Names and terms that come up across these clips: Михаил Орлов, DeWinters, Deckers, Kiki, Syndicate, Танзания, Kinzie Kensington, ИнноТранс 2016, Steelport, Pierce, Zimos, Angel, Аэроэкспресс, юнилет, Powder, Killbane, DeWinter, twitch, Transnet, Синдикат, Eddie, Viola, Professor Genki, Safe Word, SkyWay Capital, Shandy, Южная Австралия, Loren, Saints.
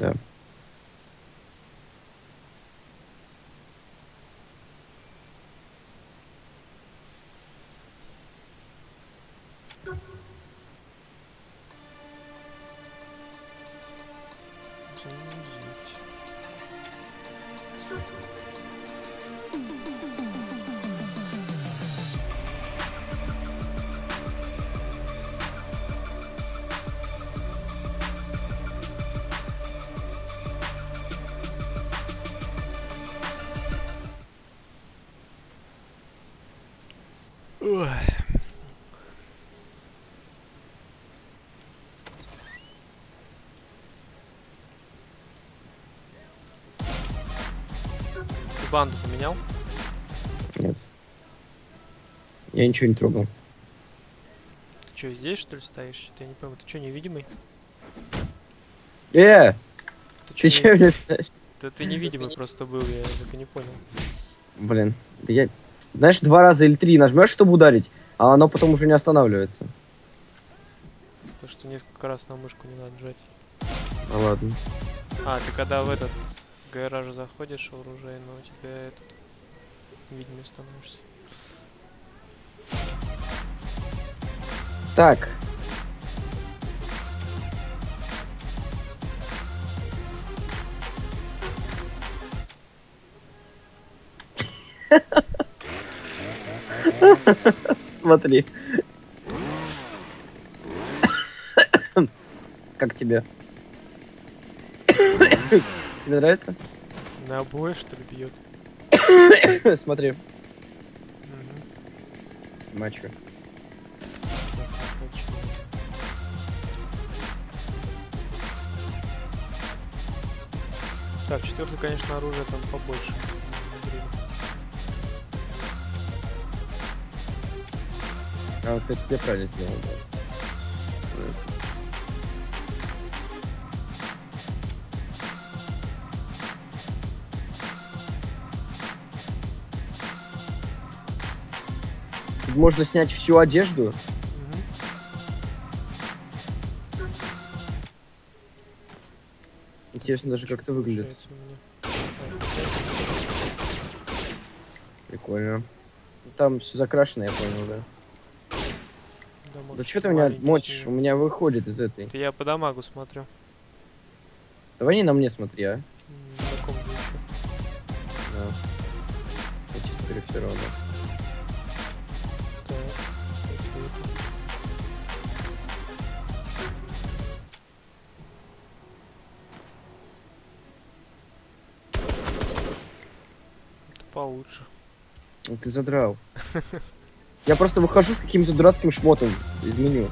Да. Банду поменял? Нет. Я ничего не трогал. Ты что, здесь что ли стоишь? Ты, я не пойму, ты что, невидимый? Ты че мне стоишь? Да ты невидимый просто был, я так и не понял. Блин, да я... Знаешь, 2 раза или 3 нажмешь, чтобы ударить, а оно потом уже не останавливается. Потому что несколько раз на мышку не надо жать. А ладно. А, ты когда в этот... В гараж заходишь оружие, но у тебя этот видимо становишься. Так. Смотри. Как тебе? Тебе нравится? На обои, что ли, бьет? Смотри. Угу. Мачо. Так, 4-й, конечно, оружие там побольше. А, кстати, я правильно сделал. Можно снять всю одежду. Угу. Интересно даже, как это выглядит. Прикольно. Там все закрашено, я понял, да? Дамаг, да что ты меня мочишь? У меня выходит из этой. Это я по дамагу смотрю. Давай не на мне смотри, а? На ком да. Я, честно говоря, все равно. Лучше. Ты задрал. Я просто выхожу с каким-то дурацким шмотом из меню.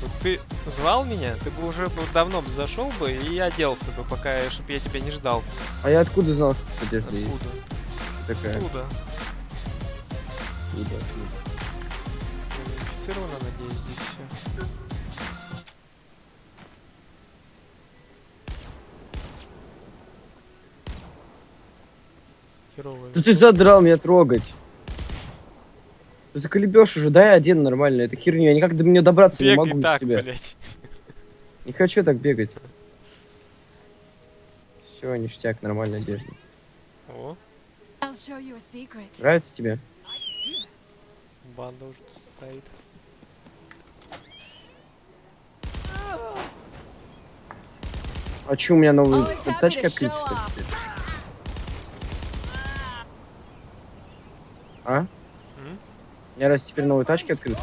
Вот ты звал меня? Ты бы уже давно бы зашел бы и оделся бы, пока, чтобы я тебя не ждал. А я откуда знал, что ты одежда есть? Откуда? Откуда? Инфицировано, надеюсь, здесь все. Да ты задрал меня трогать. Ты заколебешь уже, дай один нормально, это херня. Я никак до меня добраться бегай не могу так, без тебя. Блядь. Не хочу так бегать. Все, ништяк, нормальная одежда. О. Нравится тебе? Банда уже тут стоит. А че у меня новый тачка пить, что ли? А? У меня раз теперь новые тачки открыты.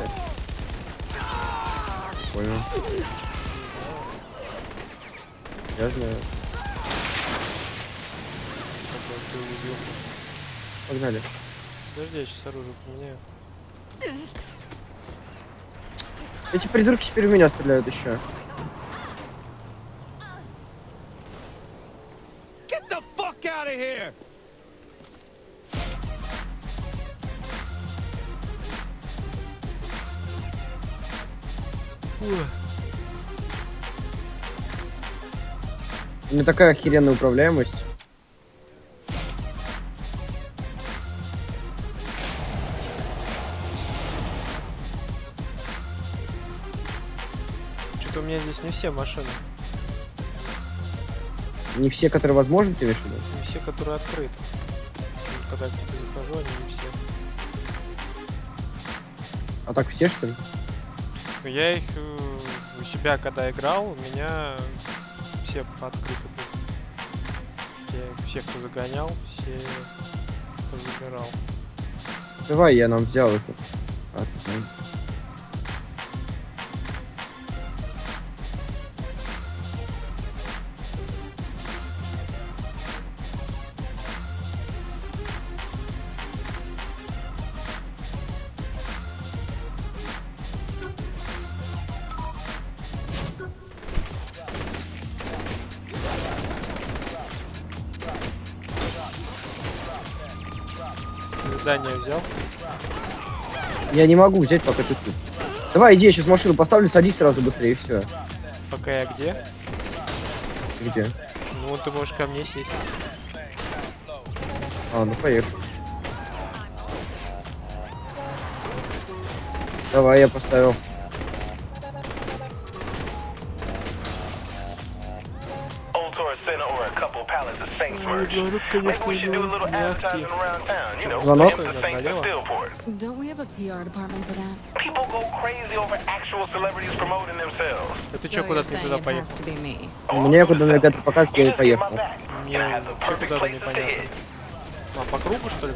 Понял. Я знаю. Погнали. Подожди, я сейчас оружие поменяю. Эти придурки теперь в меня стреляют еще. Get the fuck out of here! У меня такая охеренная управляемость. Что-то у меня здесь здесь не все машины. Не все, которые возможны, ты видишь? Не все, которые открыты. Когда я к тебе захожу, они не все. А так все, что ли? Я их у себя, когда играл, у меня все открыты были. Я всех позагонял, все позабирал. Давай, я нам взял это. Здание взял. Я не могу взять, пока ты тут. Давай, иди, я сейчас машину поставлю, садись сразу быстрее, и все. Пока я где? Где? Ну, ты можешь ко мне сесть. А, ну поехали. Давай, я поставил. Звонок? Это что, куда-то не туда поехал? Мне куда навигатор показывает, я и поехал. Мне что куда-то непонятно. А по кругу, что ли,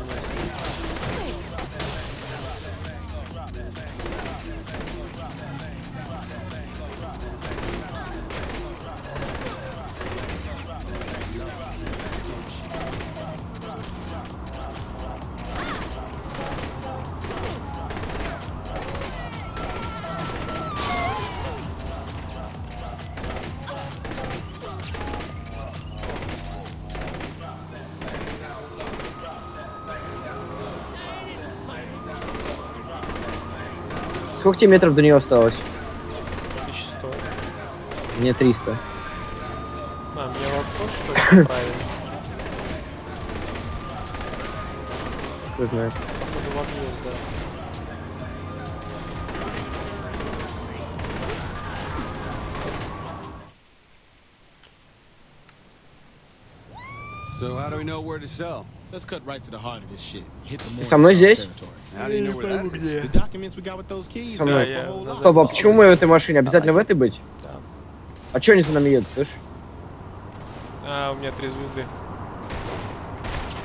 Сколько тебе метров до нее осталось? 1100. Мне 300. А, мне вопрос, что ли, правильно? Кто знает. Походу в объезд, да. Ты со мной здесь? Со мной. Стоп, а почему мы в этой машине? Обязательно в этой быть? Да. А чё они за нами едут, слышишь? А, у меня 3 звезды.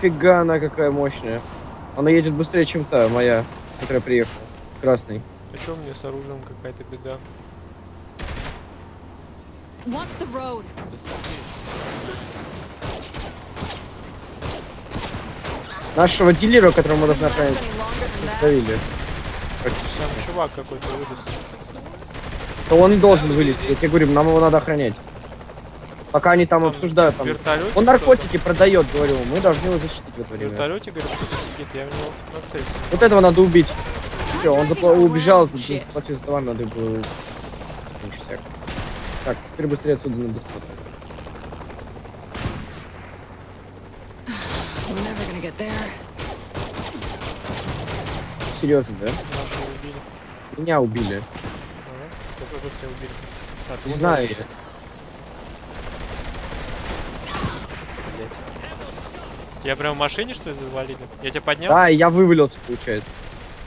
Фига она какая мощная. Она едет быстрее, чем та моя, которая приехала. Красный. А чё у меня с оружием какая-то беда? Нашего дилера, которому мы должны отправить, задавили. Там чувак какой-то вылез. То он и должен вылезть, я тебе говорю, нам его надо охранять. Пока они там обсуждают. Там... Он наркотики продает, говорю, мы должны его защитить в это время. Вертолете, говорю, сидит, я его нацелился. Вот этого надо убить. Все, он убежал, заплатил за товар, надо было... Так, теперь быстрее отсюда на бесплатно. Серьезно, да? Меня убили. Не знаю я. Я прям в машине, что ли, завалили? Я тебя поднял? Да, я вывалился, получается.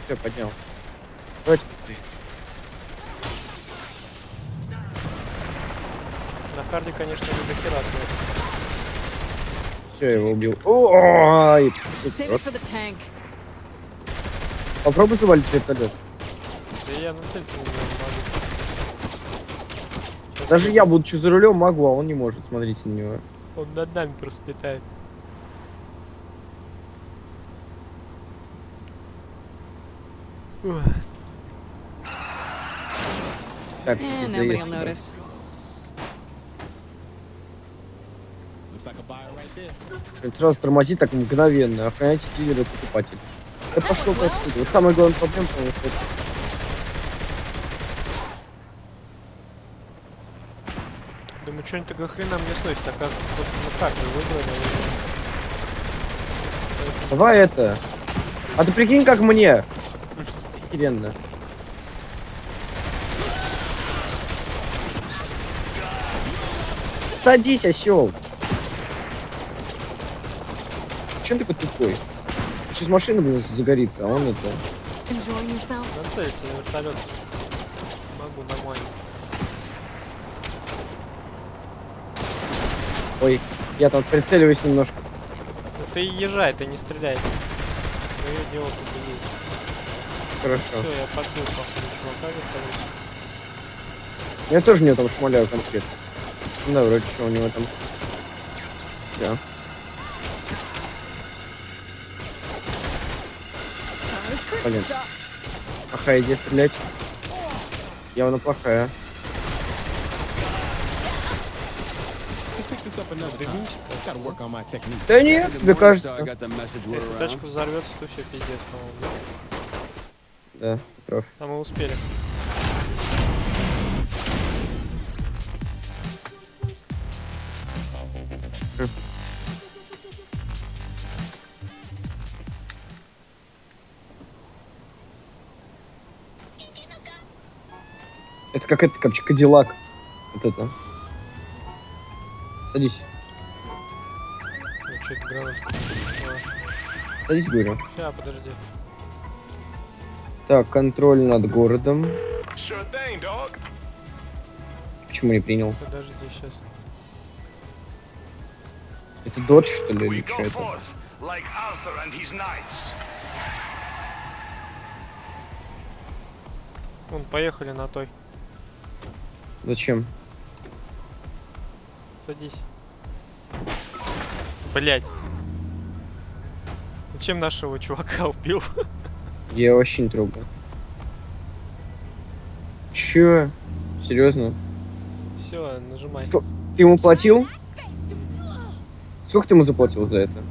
Все, поднял. Давайте быстрее. На харде, конечно, не дохера стоит. Все, я его убил. Ой! Попробуй завалить вертолет. Да я нацелиться не могу. Даже я, будучи за рулем, могу, а он не может. Смотрите на него. Он над нами просто летает. Так, заехали. Сразу тормози так мгновенно, охраняйте дилера, покупателя. Да пошел отсюда. Вот самая главная проблема, по-моему, это... Думаю, что-нибудь такая хрена мне стоит, оказывается, просто вот так же выбрали. Давай это. А ты прикинь, как мне? Охеренно. Садись, осел. Чем ты тупой? Сейчас машина у меня загорится, а он это... Нацелиться на вертолет. Могу домой. Ой, я там прицеливаюсь немножко. Ну ты езжай, ты не стреляй. Ну, идиот, хорошо. Все, я подбил, похоже, чувака вертолет. Я тоже не там шмаляю конкретно. Да, вроде что у него там. Да. Блин. Плохая идея стрелять. Явно плохая. Да нет, мне кажется. Если тачку взорвется, то все пиздец, по-моему. Да, прав. А мы успели. Это как это, капчик, Кадиллак. Вот это. Садись. Садись, говорю. Сейчас, подожди. Так, контроль над городом. Почему не принял? Подожди, сейчас. Это додж, что ли, или что это? Вон, поехали на той. Зачем? Садись. Блять. Зачем нашего чувака убил? Я его вообще не трогаю. Че? Серьезно? Все, нажимай. Ты ему платил? Сколько ты ему заплатил за это?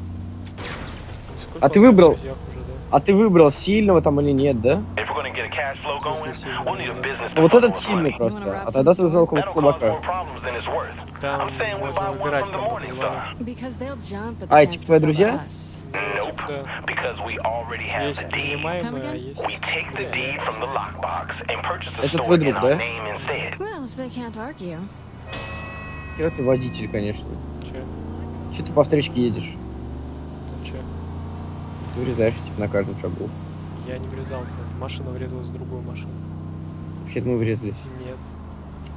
А ты выбрал? Уже, да? А ты выбрал сильного там или нет, да? Вот этот сильный просто. А тогда ты узнал какого-то собака. Там можно выбирать, а эти твои друзья? Да. Есть принимаемые, а есть... Это твой друг, да? Че ты водитель, конечно. Че ты по встречке едешь? Че? Ты врезаешься типа на каждом шагу. Я не врезался, эта машина врезалась в другую машину. Вообще-то мы врезались. Нет.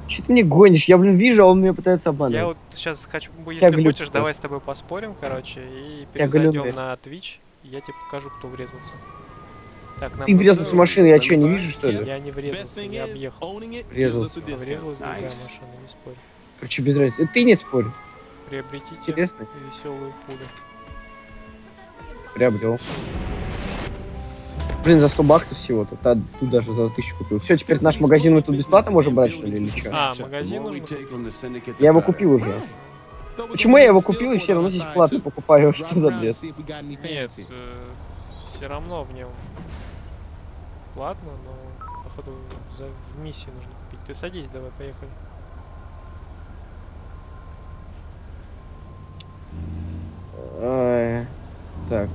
Че ты мне гонишь? Я, блин, вижу, а он меня пытается обманывать. Я вот сейчас хочу, если хочешь, давай с тобой поспорим, короче, и перезайдем на Twitch, и я тебе покажу, кто врезался. Так, ты врезался с машины, я что, не вижу, что ли? Я не врезался, я объехал. Врезался. Врезалась другая машина, не спорь. Короче, без разницы. Это ты не спорь. Приобретите веселую пулю. Приобрел. Блин, за 100 баксов всего-то. Тут даже за 1000 купил. Все, теперь наш магазин мы тут бесплатно можем брать, что ли, или что? А, магазин нужно? Я его купил уже. Почему я его купил и все равно здесь платно покупаю? Что за бред? Нет, все равно в нем платно, но походу в миссии нужно купить. Ты садись, давай, поехали. Так,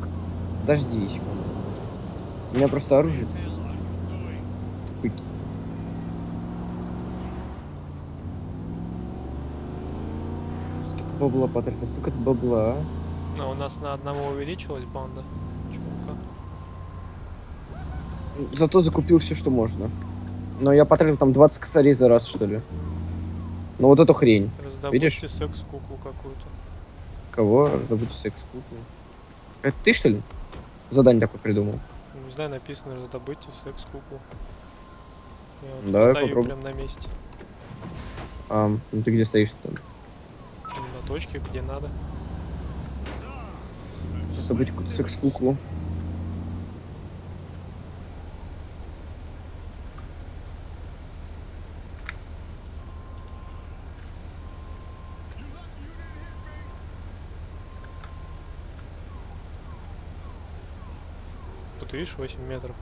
подожди. У меня просто оружие. Столько бабла потратил, столько бабла. А у нас на одного увеличилась банда. Чувака. Зато закупил все, что можно. Но я потратил там 20 косарей за раз, что ли. Но вот эту хрень. Раздобудьте, видишь? Секс-куклу какую-то. Кого? Раздобудьте секс-куклу. Это ты, что ли? Задание такое придумал. Не знаю, написано раздобыть секс-куклу. Я вот стою прям на месте. А, ну ты где стоишь-то? На точке, где надо. Раздобыть какую-то секс-куклу. Ты видишь, 8 метров.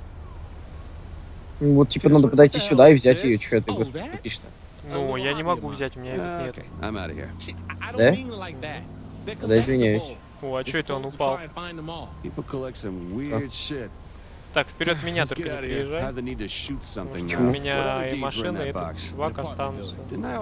Ну, вот, типа, надо подойти сюда и взять ее. Че это, господи, отлично. Ну, я не могу взять, у меня их нет. Да? Да, извиняюсь. О, а че это он упал? Так, вперед меня только не приезжай. У меня и машина, и этот вак останутся. Меня.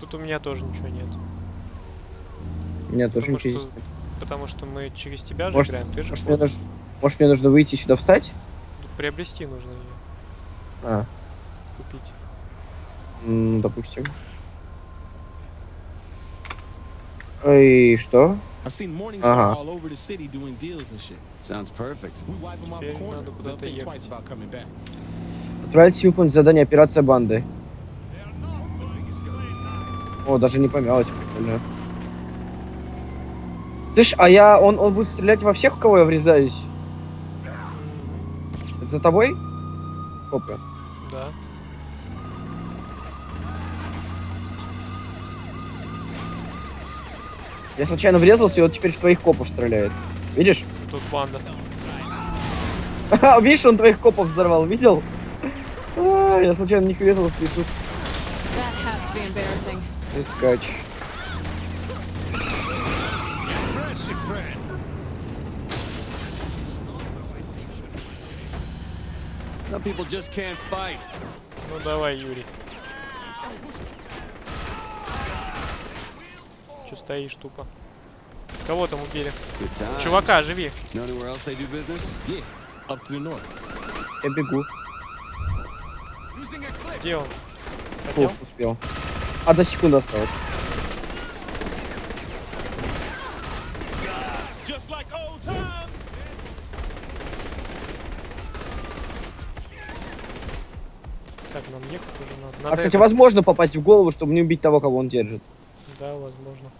Тут у меня тоже ничего нет. У меня тоже ничего нет. Потому что мы через тебя же играем, ты же... Может, мне нужно выйти сюда встать? Приобрести нужно ее. А. Купить. Допустим. И что? Ага. Теперь надо куда-то ехать. Отправить выполнить задание операция банды. О, даже не помялось, прикольно. Слышь, а я... Он будет стрелять во всех, в кого я врезаюсь? Это за тобой? Опа. Да. Я случайно врезался, и вот теперь в твоих копов стреляет. Видишь? Тут банда. Видишь, он твоих копов взорвал, видел? Я случайно в них врезался, и тут... Искач. Ну давай, Юрий. Че стоишь тупо? Кого там убили? Чувака, живи. Я бегу. Где он? Фу, успел. Одна секунда осталась. Так, нам ехать уже надо. А, кстати, возможно попасть в голову, чтобы не убить того, кого он держит? Да, возможно.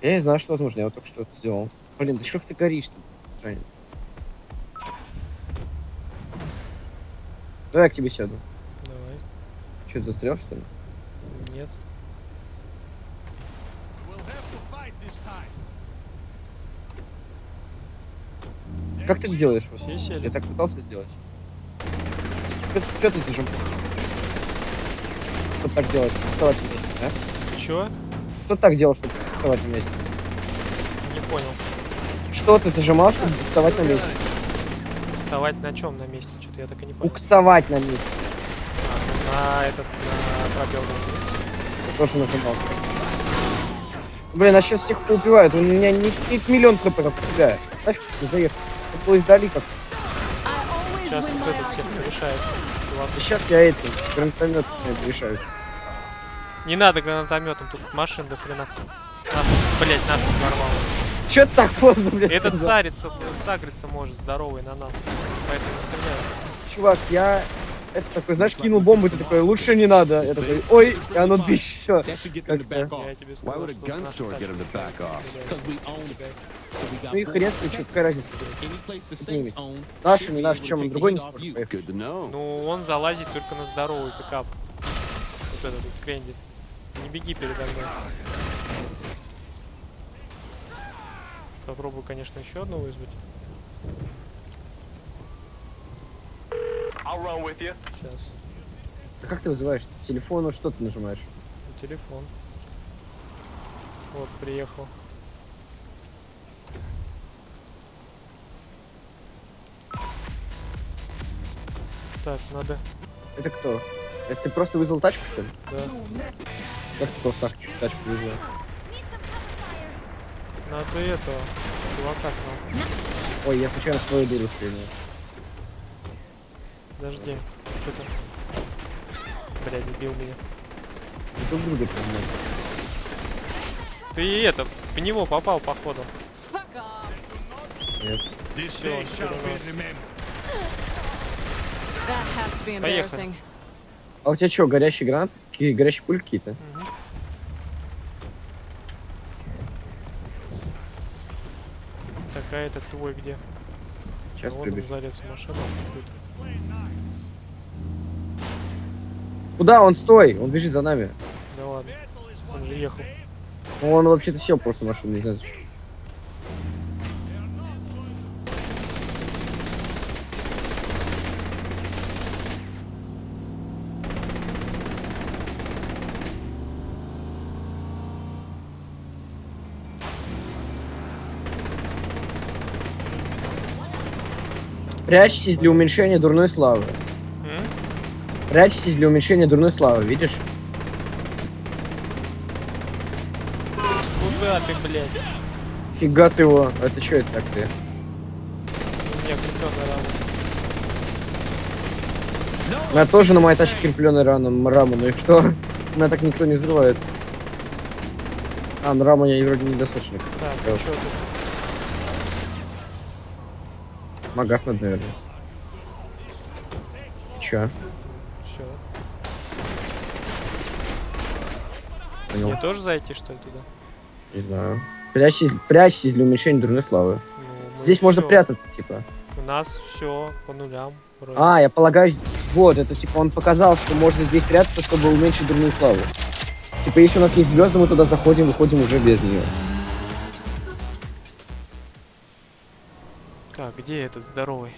Я не знаю, что возможно, я вот только что это сделал. Блин, да как ты горишь там, страница? Давай я к тебе сяду. Давай. Че, ты застрял, что ли? Нет. Как ты делаешь? Я так пытался сделать. Че ты сижу? Что так делать? Вставать вместе, да? Че? Что так делал, чтобы вставать вместе? Не понял. Что ты зажимал, чтобы вставать на месте? Вставать на чем на месте? Что-то я так и не понял. Уксовать на месте. А, ну, на этот, на пробел. Я тоже нажимал. Блин, а сейчас всех поубивают. У меня не миллион клепок тебя. Нафиг ты заехал. Это было издали как. Сейчас вот этот всех решает. Сейчас я этим гранатометом решаюсь. Не надо гранатометом, тут машин до хрена. Блять, нашу взорвало. Че так поздно, блядь? Этот сагриться может, здоровый на нас. Поэтому стреляю. Чувак, я... Это такой, знаешь, кинул бомбу, ты такой, лучше не надо. Я такой, ой, и оно дышит, все. Ну и хрен, что, какая разница? Наш или наш, чем он другой не спорит? Ну, он залазит только на здоровый пикап. Вот этот, кренди. Не беги передо мной. Попробую, конечно, еще одну вызвать. Сейчас. А как ты вызываешь? Телефон, ну что ты нажимаешь? Телефон. Вот, приехал. Так, надо... Это кто? Это ты просто вызвал тачку, что ли? Да. Как ты просто тачку вызвал? Надо этого, чувака к нам. Ой, я случайно в твою дыру стреляю. Подожди, что там? Блядь, сбил меня. Это будет по мне. Ты это, в него попал, походу. Нет. Всё, поехали. А у тебя что, горящий гранат? Горящие пульки какие-то? Угу. Такая это твой где? Сейчас прибежит. Он залез в машину. Куда он? Стой! Он бежит за нами. Да ладно. Он же ехал. Он вообще-то сел просто в машину, не знаю зачем. Прячьтесь для уменьшения дурной славы. Прячьтесь для уменьшения дурной славы, видишь? Куда ты, блядь? Фига ты его. Это что это так ты? Нет, она тоже на моей тачке крепленной раму, ну и что? Она так никто не взрывает. А, ну раму я вроде недостаточно. Так, что тут? Магаз надо, наверное. Чё? Понял. Мне тоже зайти, что ли, туда? Не знаю. Прячьтесь для уменьшения дурной славы. Ну, здесь можно прятаться, типа. У нас все по нулям. Вроде. А, я полагаю, вот, это типа он показал, что можно здесь прятаться, чтобы уменьшить дурную славу. Типа, если у нас есть звезды, мы туда заходим, выходим уже без нее. Так, где этот здоровый?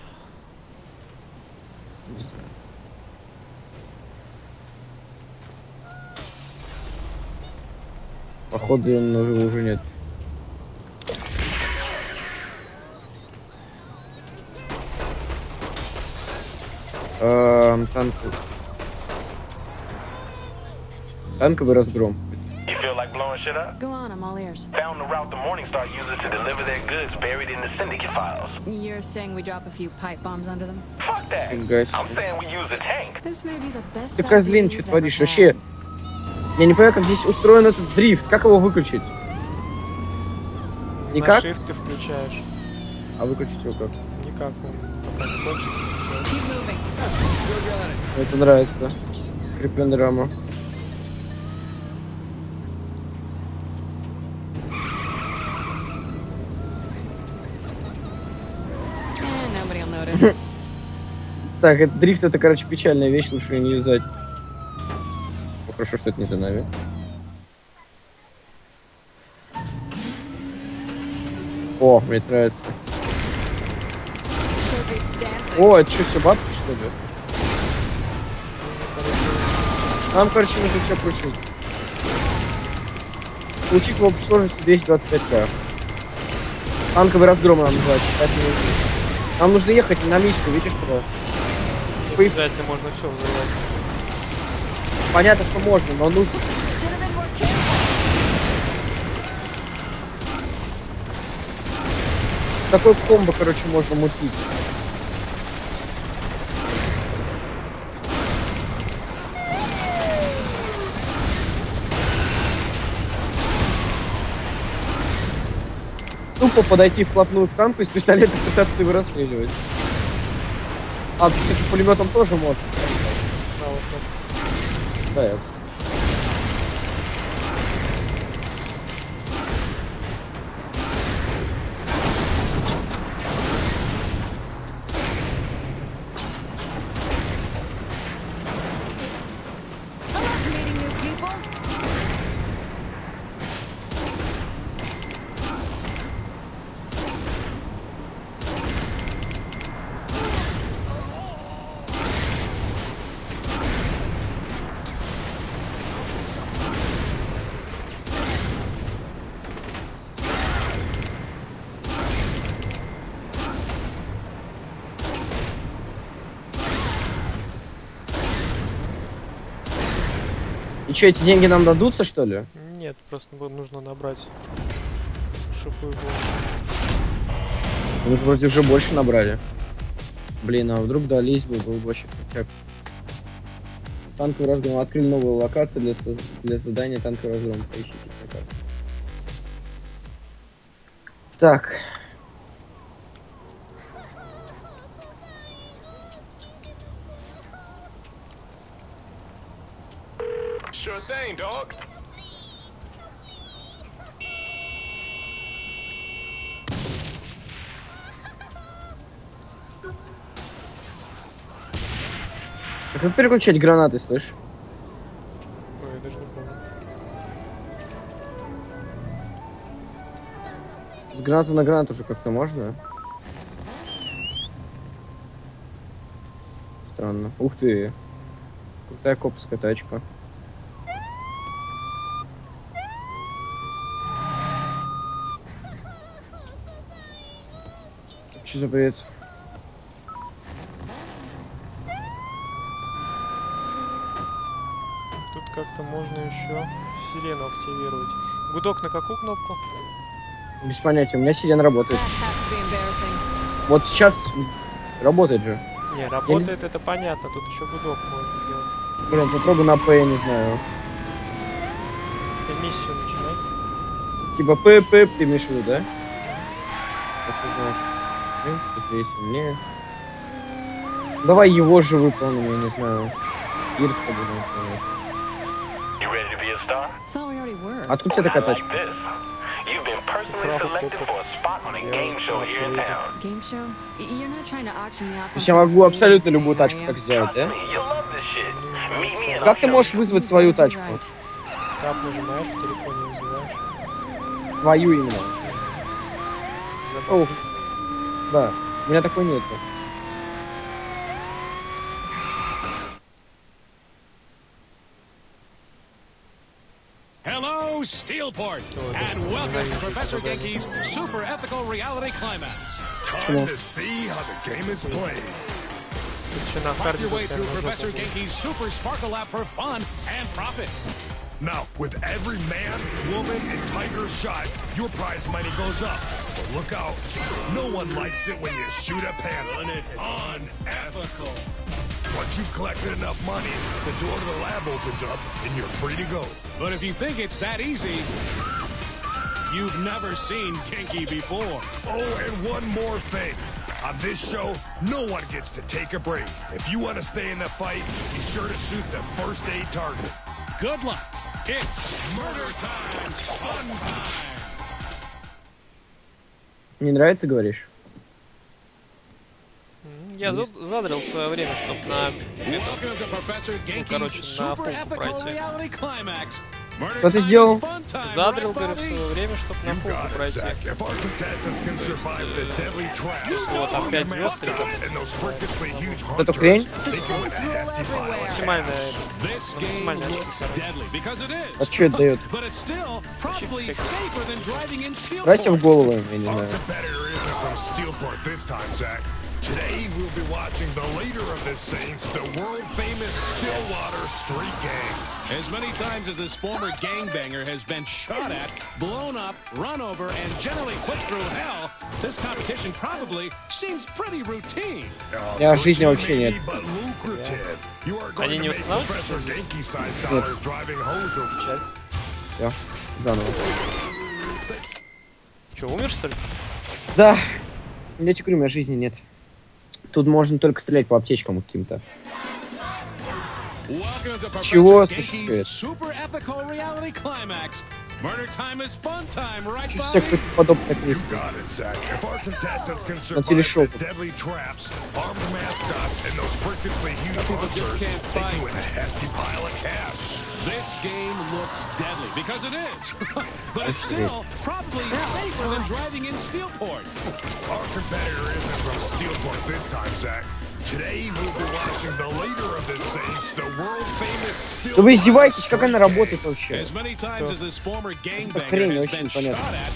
Не знаю. Походу его уже нет. Танковый разгром. Ты козлин, что творишь вообще? Я не понимаю, как здесь устроен этот дрифт. Как его выключить? Никак? На shift ты включаешь. А выключить его как? Никак. Пока не кончится. Это нравится. Крепленная рама. Так, этот дрифт это, короче, печальная вещь, лучше не юзать. Хорошо, что это не за нами. О, мне нравится. О, это что, все бабки, что ли? Нам, короче, нужно все крушить. Получить в общей сложности 225к. Танковый разгром нам называть. Нам нужно ехать на мишку, видишь, куда? Обязательно можно все взорвать. Понятно, что можно, но нужно. Такой комбо, короче, можно мутить. Тупо подойти вплотную к танку и с пистолета пытаться его расстреливать. А, кстати, пулеметом тоже можно. Че, эти деньги нам дадутся, что ли? Нет, просто нужно набрать шипы. Мы же вроде уже больше набрали. Блин, а вдруг дались бы, был бы вообще как... Танковый разгром. Открыли новую локацию для задания танковый разгром. Поищите. Так. Как переключать гранаты, слышь? Ой, я даже не помню. С гранаты на гранату уже как-то можно? Странно. Ух ты! Крутая копская тачка. Что за бред? как-то можно еще сирену активировать. Гудок на какую кнопку? Без понятия, у меня сирена работает. Вот сейчас работает же. Не, работает не... это понятно, тут еще гудок можно делать. Блин, попробуй на П, я не знаю. Ты миссию начинай. Типа П, ты имеешь в виду, да? Здесь мне. Давай его же выполним, я не знаю. Пирса будем выполнять. Откуда у тебя такая тачка? Я могу абсолютно любую тачку так сделать, да? Как ты можешь вызвать свою тачку? Как нажимаешь, в телефоне вызываешь. Свою именно. О, да, у меня такой нет. Hello, Steelport, and welcome to Professor Genki's super ethical reality climax. Time to see how the game is played. Find your way through Professor Genki's super sparkle lab for fun and profit. Now, with every man, woman, and tiger shot, your prize money goes up. But look out, no one likes it when you shoot a panel. Unethical. Once you've collected enough money, the door to the lab opens up, and you're free to go. But if you think it's that easy, you've never seen Genki before. Oh, and one more thing. On this show, no one gets to take a break. If you want to stay in the fight, be sure to shoot the first aid target. Good luck. It's murder time. Fun time. Не нравится, говоришь? Я задрил свое время, чтобы на ну, короче, на полку пройти. Что ты сделал? Задрил, говорю, в свое время, чтобы на полку пройти. Вот, опять звезд. Это хрень? Максимальная. А что это дает? Брайся в голову, я не знаю. Today we'll be watching the leader of the Saints, the world-famous Stillwater Street Gang. As many times as this former gangbanger has been shot at, blown up, run over, and generally put through hell, this competition probably seems pretty routine. Жизни вообще нет. Они не устанавливают? Нет. Я заново. Че, умер, что ли? Да. Я тебе говорю, у меня жизни нет. Тут можно только стрелять по аптечкам каким-то. Чего? Слушай, что это? Чуть всех подобных книжек. На телешоу. This game looks deadly because it is, but it's still probably safer than driving in Steelport. Our competitor isn't from Steelport this time, Zach. Today we'll be watching the leader of the Saints, the world-famous Steelport. Да вы издеваетесь, как она работает вообще? As many times as this former gangbanger has been shot at,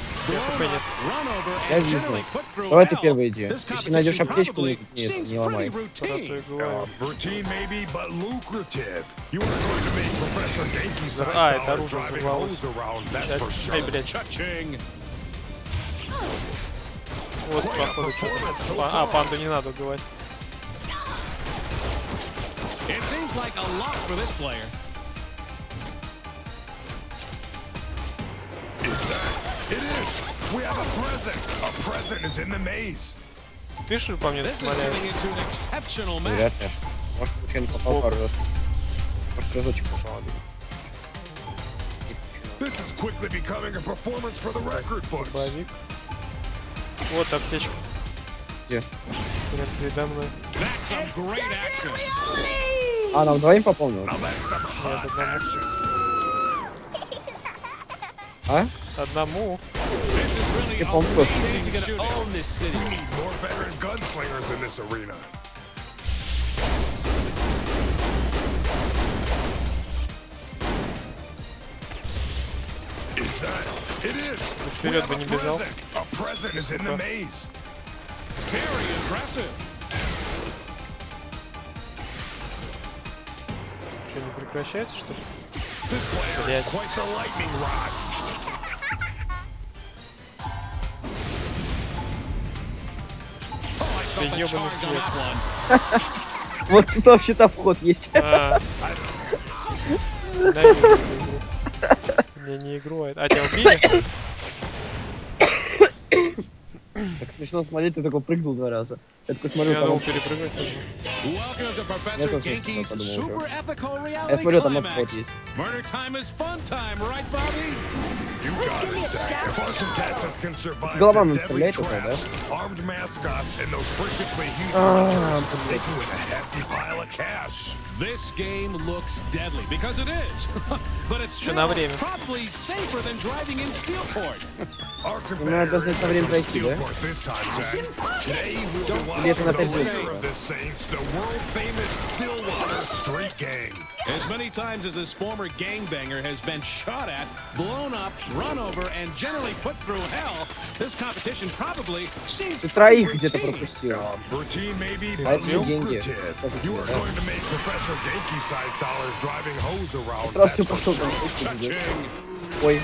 run over, and generally put through hell. This competition probably seems pretty routine. Routine maybe, but lucrative. You are going to be Professor. А, это оружие взорвалось. Эй, блядь. Вот, походу, что-то. А, панду не надо убивать. Ты что ли по мне смотрел? Вряд ли. Может, случайно попал пару раз. Может, разочек попал. This is quickly becoming a performance for the record books. Вот аптечка. Где? Прям передо мной. А, нам вдвоем пополнилось? А? Одному. Я помню. Вперед бы не бежал. Что, не прекращается, что ли? This player is quite the lightning rod. Oh, I felt the charge on that one. Вот тут вообще-то вход есть. Мне не игру, а тебя убили? Так смешно смотреть, ты такой прыгнул два раза. Я такой смотрю, там... Я смотрю, там обход есть. Голова мне стреляет уже, да? Еще на время. У меня должно это время пройти, да? Где это на 5 минут? Ты троих где-то пропустил. А это же деньги. Это раз все пошел там. Ой.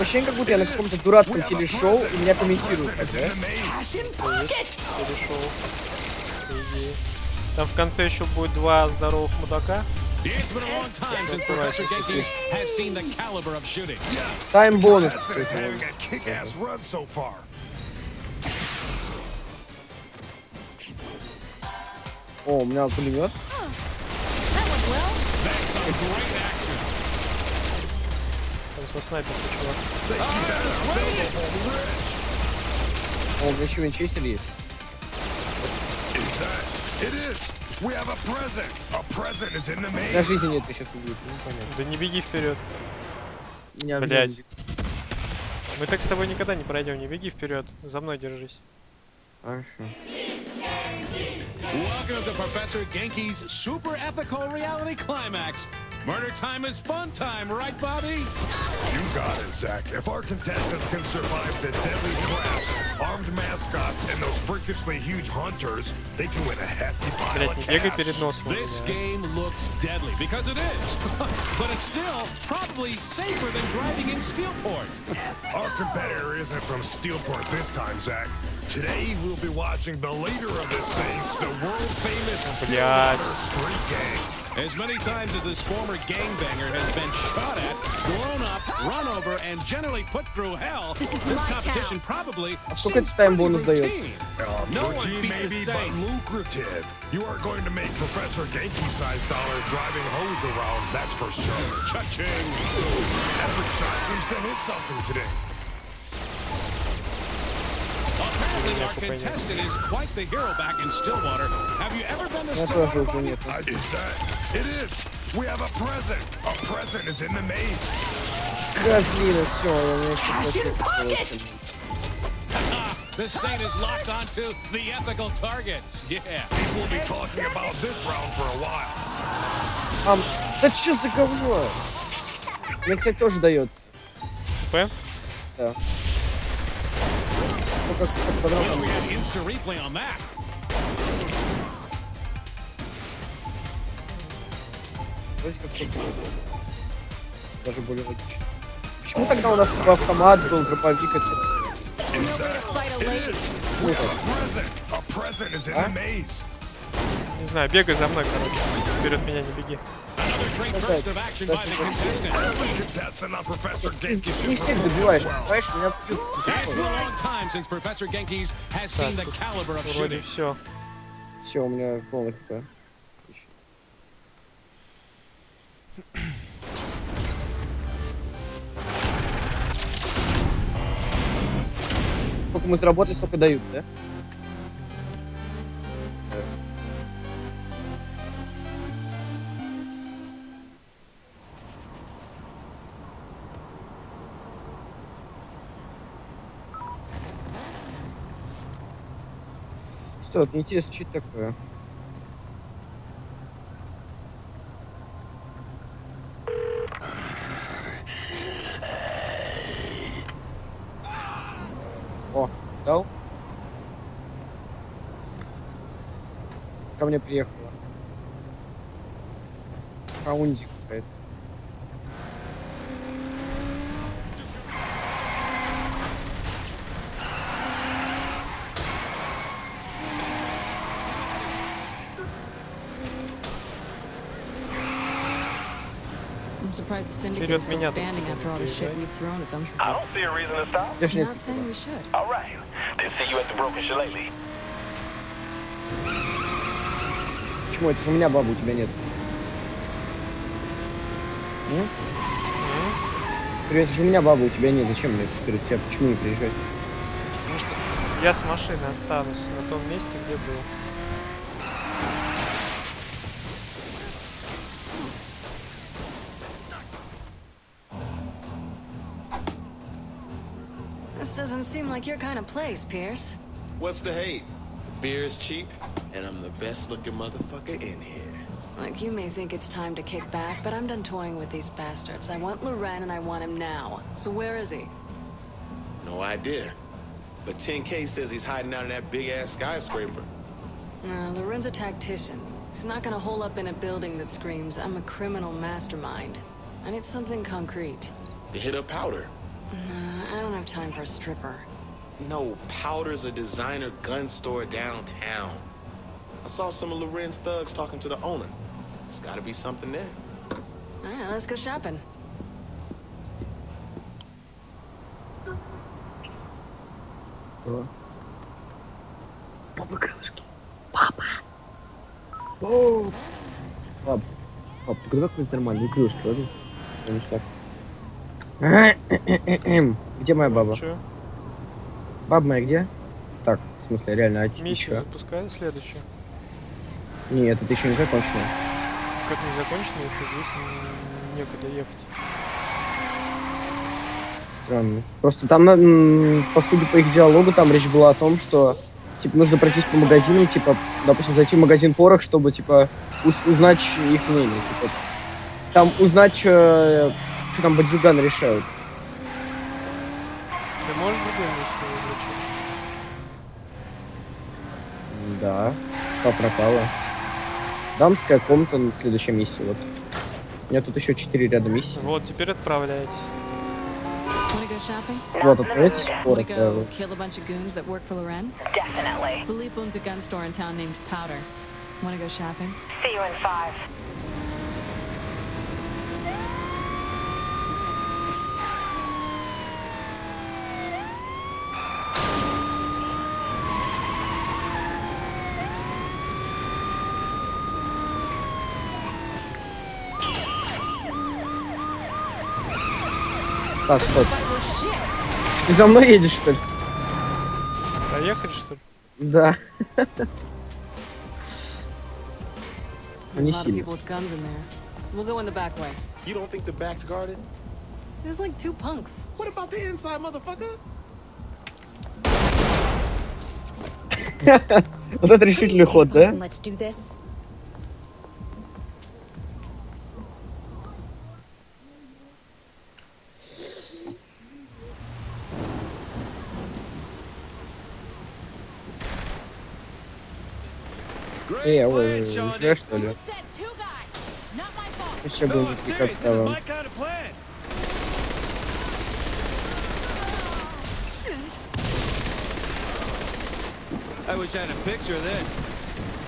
Ощущение, как будто я на каком-то дурацком телешоу, и меня комментируют. Там в конце еще будет два здоровых мудака. Тайм бонус. О, у меня пулемет. Там со снайпером чувак. О, у меня еще винчестер есть. На жизни нет, еще убьют. Да не беги вперед. Блять. Мы так с тобой никогда не пройдем, не беги вперед. За мной держись. Хорошо. Welcome to Professor Genki's super ethical reality climax. Murder time is fun time, right, Bobby? You got it, Zach. If our contestants can survive the deadly traps, armed mascots, and those freakishly huge hunters, they can win a hefty pile of cash. This game looks deadly because it is, but it's still probably safer than driving in Steelport. Our competitor isn't from Steelport this time, Zach. Today we'll be watching the leader of the Saints, the world-famous Steelwater Street Gang. As many times as this former gangbanger has been shot at, blown up, run over, and generally put through hell, this competition probably seems pretty routine. No one beats the same. Lucrative. You are going to make Professor Genki-sized dollars driving hoes around, that's for sure. Cha-ching! Every shot seems to hit something today. Apparently, our contestant is quite the hero back in Stillwater. Have you ever been to Stillwater? Is that? It is. We have a present. A present is in the maze. Cash in pocket. This saint is locked onto the ethical targets. Yeah. People will be talking about this round for a while. That's just the cover. Мне, кстати, тоже дает. П? Да. Даже более логично. Почему тогда у нас такой автомат был, дробовик? А? Не знаю, бегай за мной, короче. Вперед меня не беги. Не всех добиваешь, понимаешь, меня пьют. Так, вроде все. Все, у меня полный хп. Сколько мы заработали, сколько дают, да? Что, мне интересно, что это такое? О, дал? ко мне приехала. Раундик какая-то. Вперед меня тут. Я же не... Почему? Это же у меня бабы, у тебя нет. Привет, это же у меня бабы, у тебя нет. Зачем мне перед тебя? Почему не приезжать? Потому что я с машины останусь на том месте, где был. This doesn't seem like your kind of place, Pierce. What's the hate? Beer is cheap, and I'm the best-looking motherfucker in here. Like, you may think it's time to kick back, but I'm done toying with these bastards. I want Loren, and I want him now. So where is he? No idea. But 10K says he's hiding out in that big-ass skyscraper. Loren's a tactician. He's not gonna hole up in a building that screams, I'm a criminal mastermind. I need something concrete. To hit up Powder. I don't have time for a stripper. No, Powder's a designer gun store downtown. I saw some of Loren's thugs talking to the owner. There's gotta be something there. All right, let's go shopping. Папа крышки. Папа. О. Пап, пап, ты когда какой-то нормальный крышки, ладно? Ну что? Где моя баба? Баба моя где? Так, в смысле, реально, а Миша, запускай следующую. Нет, это еще не закончено. Как не закончено, если здесь некуда ехать? Странно. Просто там, по сути, по их диалогу, там речь была о том, что, типа, нужно пройтись по магазину, типа, допустим, зайти в магазин порох, чтобы, типа, узнать их мнение, типа. Там узнать, что там бадзюган решают. Ты можешь выглянуть? Да, пропала. Дамская комната на следующей миссии. Вот. У меня тут еще 4 ряда миссий. Вот, теперь отправляйтесь. Вот, отправляйтесь в порох. Так, стоп. Ты за мной едешь, что ли? Поехали, что ли? Да. Они сильные. Вот это решительный ход, да? Эй, а вы уже, что ли? Еще был прикатывал.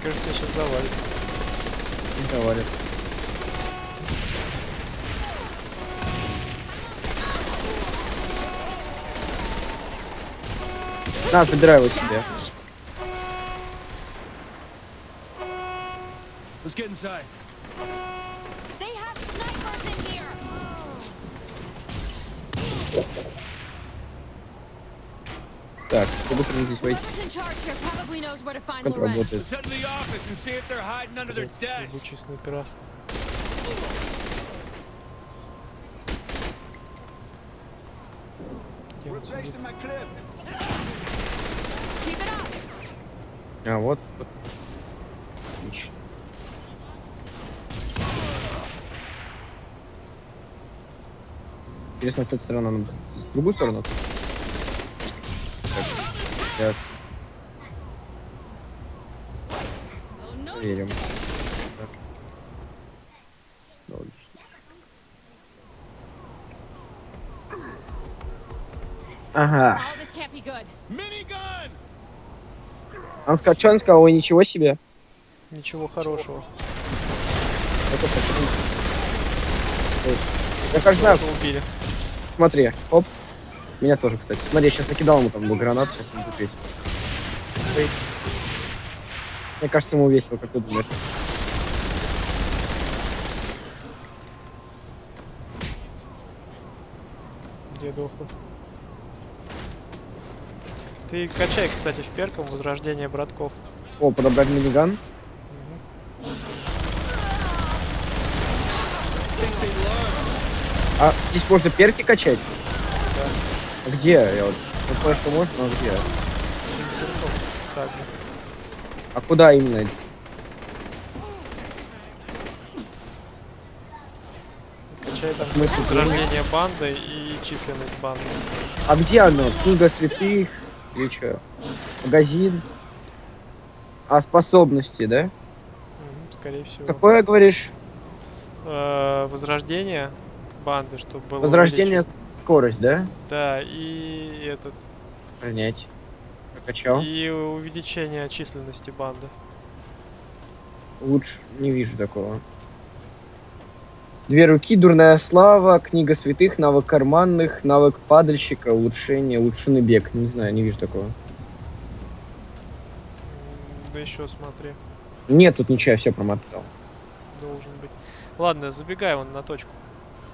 Кажется, сейчас завалит. Не завалит. На, забирай его себе. Let's get inside. They have snipers in here. Так, чтобы здесь войти. Как работает? Лучший снайпер. А вот. Отлично. Интересно, с этой стороны, с другой стороны. Так, сейчас. Верим. Ага. Он скачал, он сказал, ой, ничего себе. Ничего хорошего. Я как знаю, убили. Смотри, оп. Меня тоже, кстати. Смотри, я сейчас накидал ему там был гранат, сейчас он будет весело. Мне кажется, ему весело, как ты думаешь. Где дохлый? Ты качай, кстати, в перком возрождение братков. О, подобрать миниган. Угу. А здесь можно перки качать? Да. Где? Я вот понял, что можно, но где? Так. А куда именно? Качай там возрождение банды и численность банды. А где оно? Книга святых? Или что? Магазин? А способности, да? Скорее всего. Какое, говоришь? Возрождение банды, чтобы было... Возрождение скорость, да? Да, и этот... Принять. Прокачал. И увеличение численности банды. Лучше не вижу такого. Две руки, дурная слава, книга святых, навык карманных, навык падальщика, улучшение, улучшенный бег. Не знаю, не вижу такого. Да еще смотри. Нет, тут ничего, я все промотал. Должен быть. Ладно, забегай вон на точку.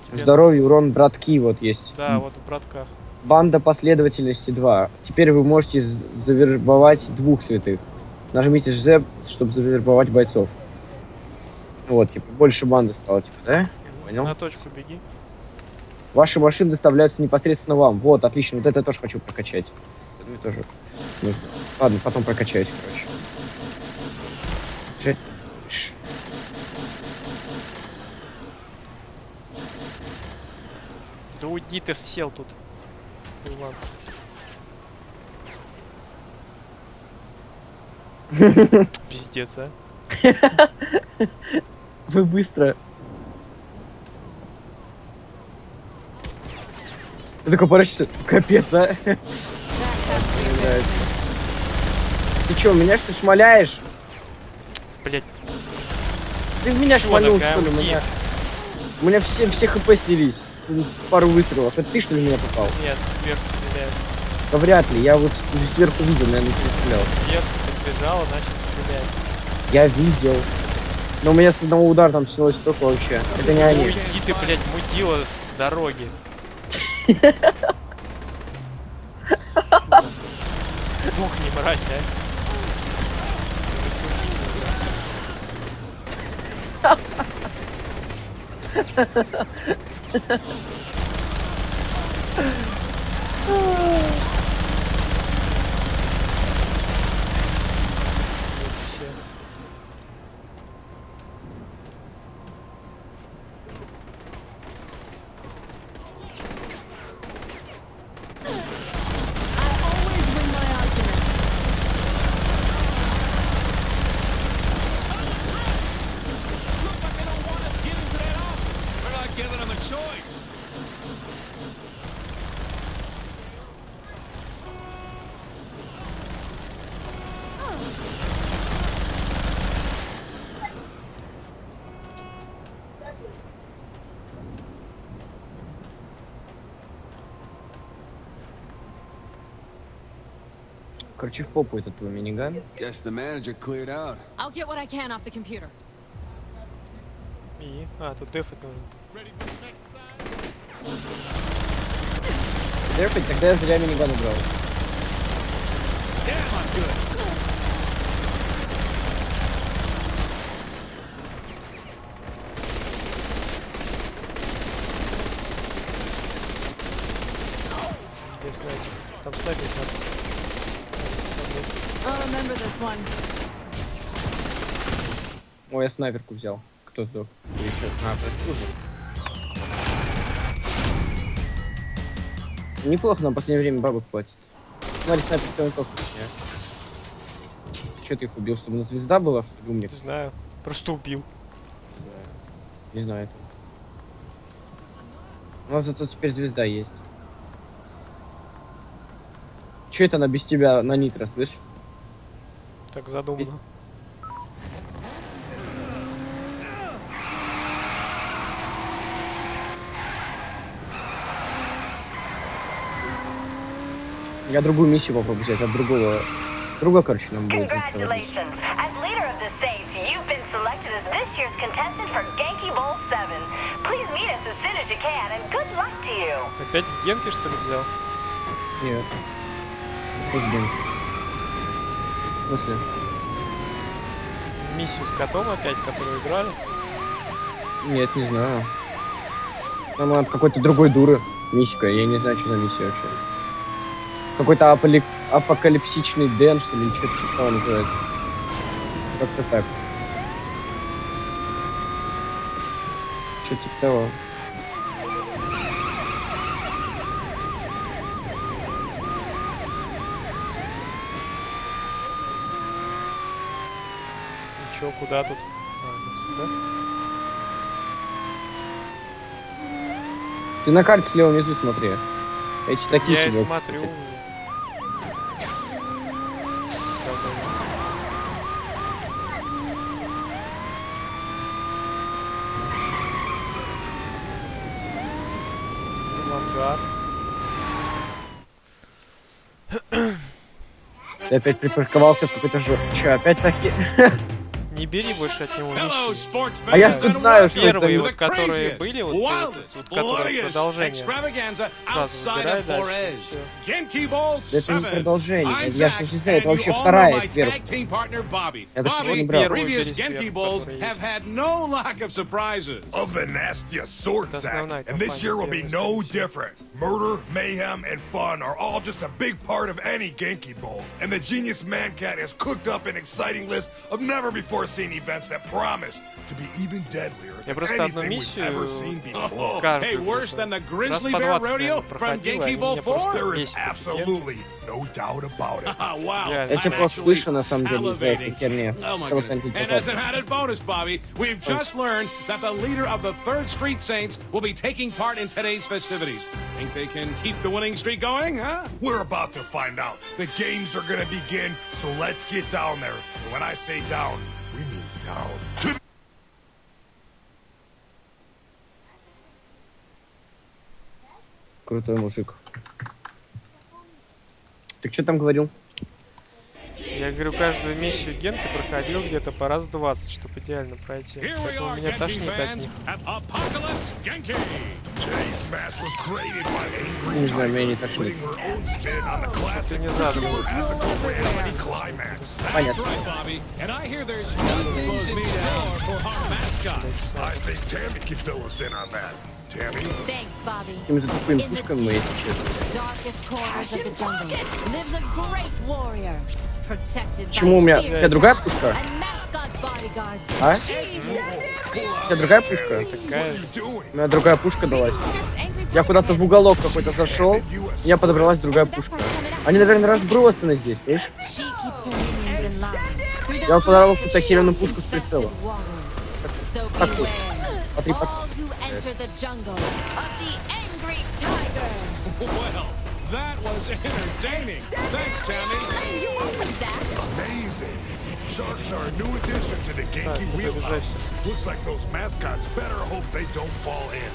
Тебе здоровье, урон, братки вот есть. Да, вот в братках. Банда последовательности 2. Теперь вы можете завербовать двух святых. Нажмите ЖЗ, чтобы завербовать бойцов. Вот, типа, больше банды стало, типа, да? Понял? На точку беги. Ваши машины доставляются непосредственно вам. Вот, отлично. Вот это я тоже хочу прокачать. Это мне тоже нужно. Ладно, потом прокачаюсь, короче. Жать. Да уйди ты, сел тут. Пиздец, а. Вы быстро. Ты такой порочишься. Капец, а? Ты чё, меня что шмаляешь? Блять. Ты в меня шмалил, что ли? У меня все хп слились с пару выстрелов. Это ты, что ли, меня попал? Нет, сверху стреляет. Да вряд ли, я вот сверху видел, наверное, не стрелял. Сверху подбежал, начал стрелять. Я видел. Но у меня с одного удара там снялось столько вообще. Это не они. Уйди ты, блядь, мудила с дороги. Бог не мразь, а. Короче, в попу этот твой миниган. И... А, тут дефать нужно. Дефать? Тогда я зря миниган убрал. Здесь снайпер. Там снайпер. Ой, я снайперку взял. Кто сдох? Или что? А, прошу. Неплохо, нам в последнее время бабок платит. Смотри, снайперская винтовка. Че ты их убил? Чтобы на звезда была, что ли, умник? Не знаю. Просто убил. Не знаю. У нас зато теперь звезда есть. Че это она без тебя на нитро, слышишь? Так задумано. Я другую миссию попробую взять, от другого... Друга, короче, нам будет. Опять с Генки, что ли, взял? Нет. Что с Генки? После. Миссию с котом опять, которую играли? Нет, не знаю. Там от какой-то другой дуры миссика, я не знаю, что за миссия вообще. Какой-то апокалипсичный Дэн, что ли, что-то такое называется. Как-то так. Что-то типа того. И чё, куда тут? А, сюда? Ты на карте слева внизу смотри. Эти такие себе. Я смотрю. Ты опять припарковался в какой-то жопе. Че, опять таки? Не бери больше от него миссии. А я тут знаю, что первые, вот, которые были, вот которые продолжение. Сразу выбирай дальше. Да это не продолжение. Я же не знаю, это вообще вторая сверху. Я так его не брал. Бери сверху, которые есть. Я просто одну миссию каждую раз по 20, наверное, проходил, они меня просто бесят. Я тебя просто слышу, на самом деле, из-за этой херни. Что вы станете писать? Крутой мужик. Ты что там говорил? Я говорю, каждую миссию Генки проходил где-то по раз 20, чтобы идеально пройти. Поэтому меня тошнит от них. Не знаю, меня не тошнит. Ты не задумал. Понятно. Какими-то тупыми пушками, если честно. Почему у меня... У тебя другая пушка? А? У тебя другая пушка? Такая. У меня другая пушка далась. Я куда-то в уголок какой-то зашел, у меня подобралась другая пушка. Они, наверное, разбросаны здесь, видишь? Я вот подобрал какую-то херенную пушку с прицела. Так вот. Смотри, that was entertaining. Thanks, Tammy. Amazing. Sharks are a new addition to the Genki wheelhouse. Looks like those mascots better hope they don't fall in.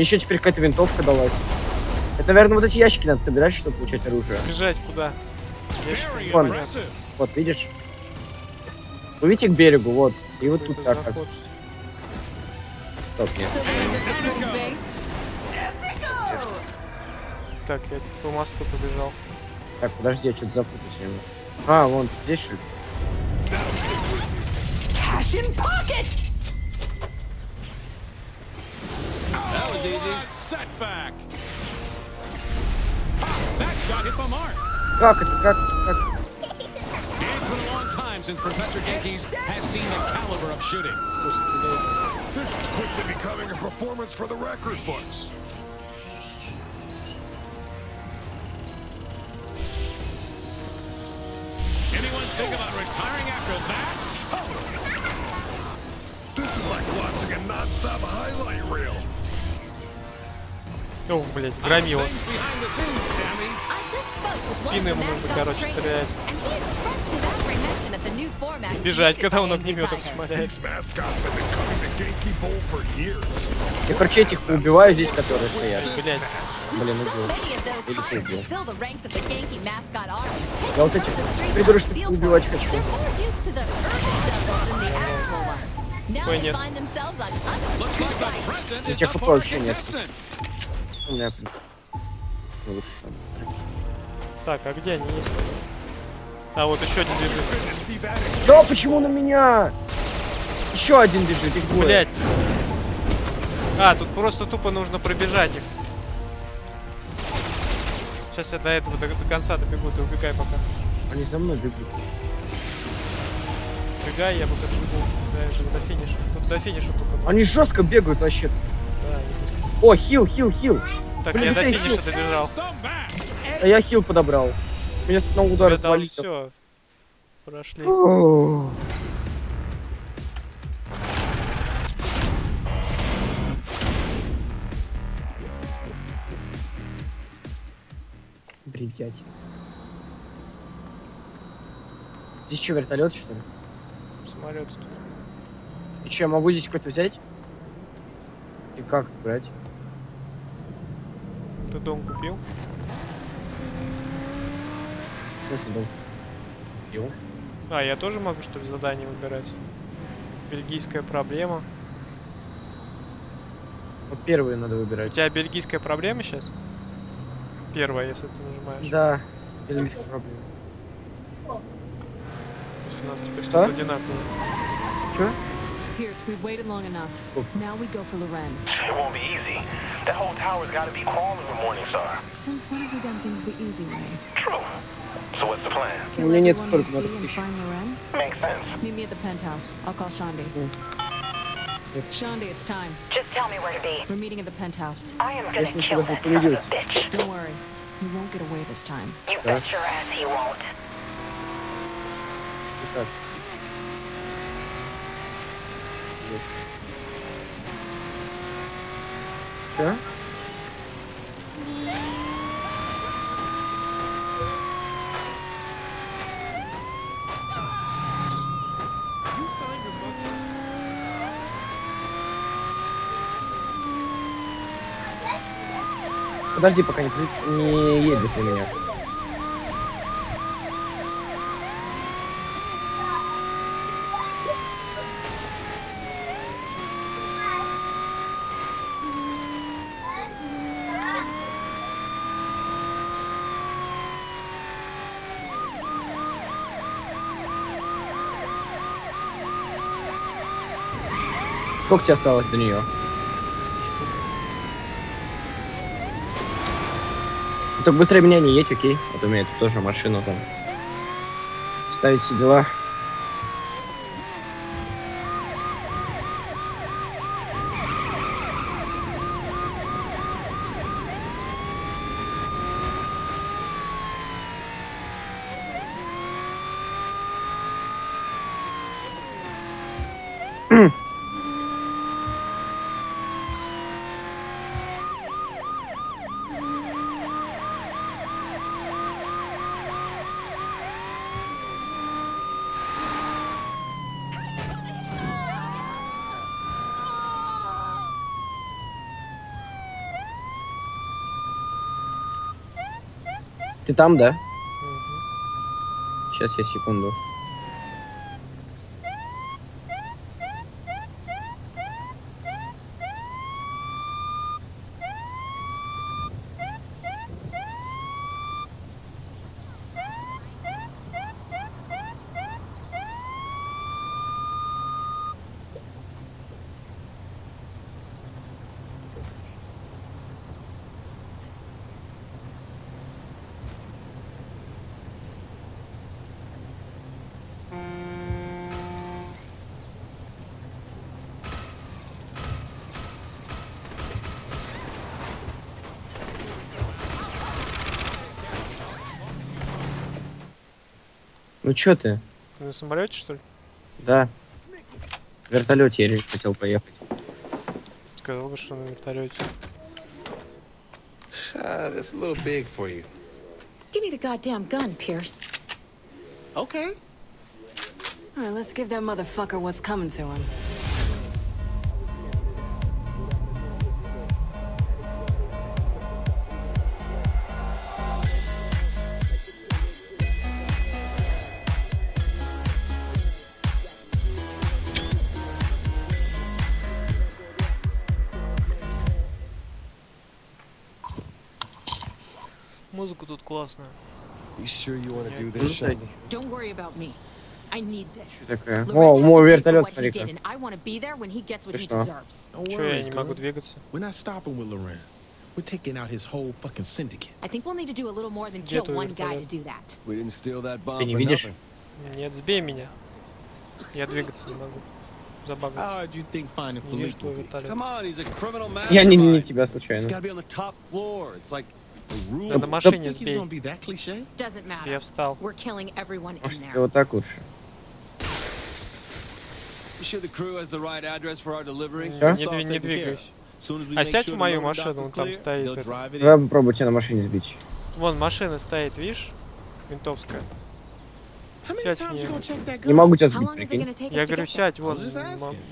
Еще теперь какая-то винтовка далась. Это, наверное, вот эти ящики надо собирать, чтобы получать оружие. Бежать куда? Вон. Вот, видишь? Вы видите к берегу, вот. И вот тут так. Стоп, нет. Так, я по мосту побежал. Так, подожди, я что-то запутался немножко. А, вон, здесь что-то. Как это, как? think about retiring after that? Oh. This is like watching a non-stop highlight reel. Ох, блять, громила. Спины ему нужно, короче, стрелять. И бежать, когда он огнеметом шмаляет. Я, короче, этих убиваю здесь, которые стоят. Блять. Блин, убил. Или ты убил. Я вот этих придурочных убивать хочу. Ой, нет. И тех упал вообще нет. У меня лучше там. Так, а где они есть? А вот еще один бежит. Да почему на меня? Еще один бежит, их двое. Блять. А, тут просто тупо нужно пробежать их. Сейчас я до этого до конца добегу, ты убегай пока. Они за мной бегут. Убегай, я пока бегу до финиша. Тут до финиша тупо. Они жестко бегают вообще. Да, о, хил. Так, блин, я до финиша добежал. А я хил подобрал. Меня с одного удара свалили. Все. Прошли. О-о-о. Бредять. Здесь что, вертолет, что ли? Самолет. И что, я могу здесь какой-то взять? И как брать? Ты дом купил? Слушай, дом купил. А, я тоже могу, что ли, задание выбирать? Бельгийская проблема. Вот первые надо выбирать. У тебя бельгийская проблема сейчас? Первая, если ты нажимаешь. Да, бельгийская проблема. У нас теперь что-то одинаковое. Чё? Pierce, we've waited long enough. Now we go for Loren. It won't be easy. That whole tower's got to be crawling with Morningstar. Since when have we done things the easy way? True. So what's the plan? Kill everyone we see and find Loren? Makes sense. Meet me at the penthouse. I'll call Shandy. Shandy, it's time. Just tell me where to be. We're meeting at the penthouse. I am gonna kill that son of a bitch. Don't worry, he won't get away this time. You bet your ass he won't. Че? Подожди, пока не едет у меня. Сколько тебе осталось до нее? Только быстрее меня не едь, окей? Вот у меня тут тоже машину там. Ставить все дела. Ты там, да? Угу. Сейчас я секунду. Ну чё ты? На самолете, что ли? Да. В вертолете я хотел поехать. Сказал бы, что на вертолете. That's a little big for you. Give me the goddamn gun, Pierce. Okay. All right, let's give that motherfucker what's coming to him. Музыка тут классная. О, мой вертолет, смотри-ка. Ты что? Чё, я не могу двигаться? Где твой вертолет? Ты не видишь? Нет, сбей меня. Я двигаться не могу. Забагался. Видишь твой вертолет? Я не тебя случайно. Надо машине сбей. Я встал. Может, тебе вот так лучше? Не двигайся. А сядь в мою машину, он там стоит. Давай попробуй тебя на машине сбить. Вон машина стоит, видишь? Винтовская. Сядь в нее. Не могу тебя сбить, прикинь. Я говорю, сядь, вон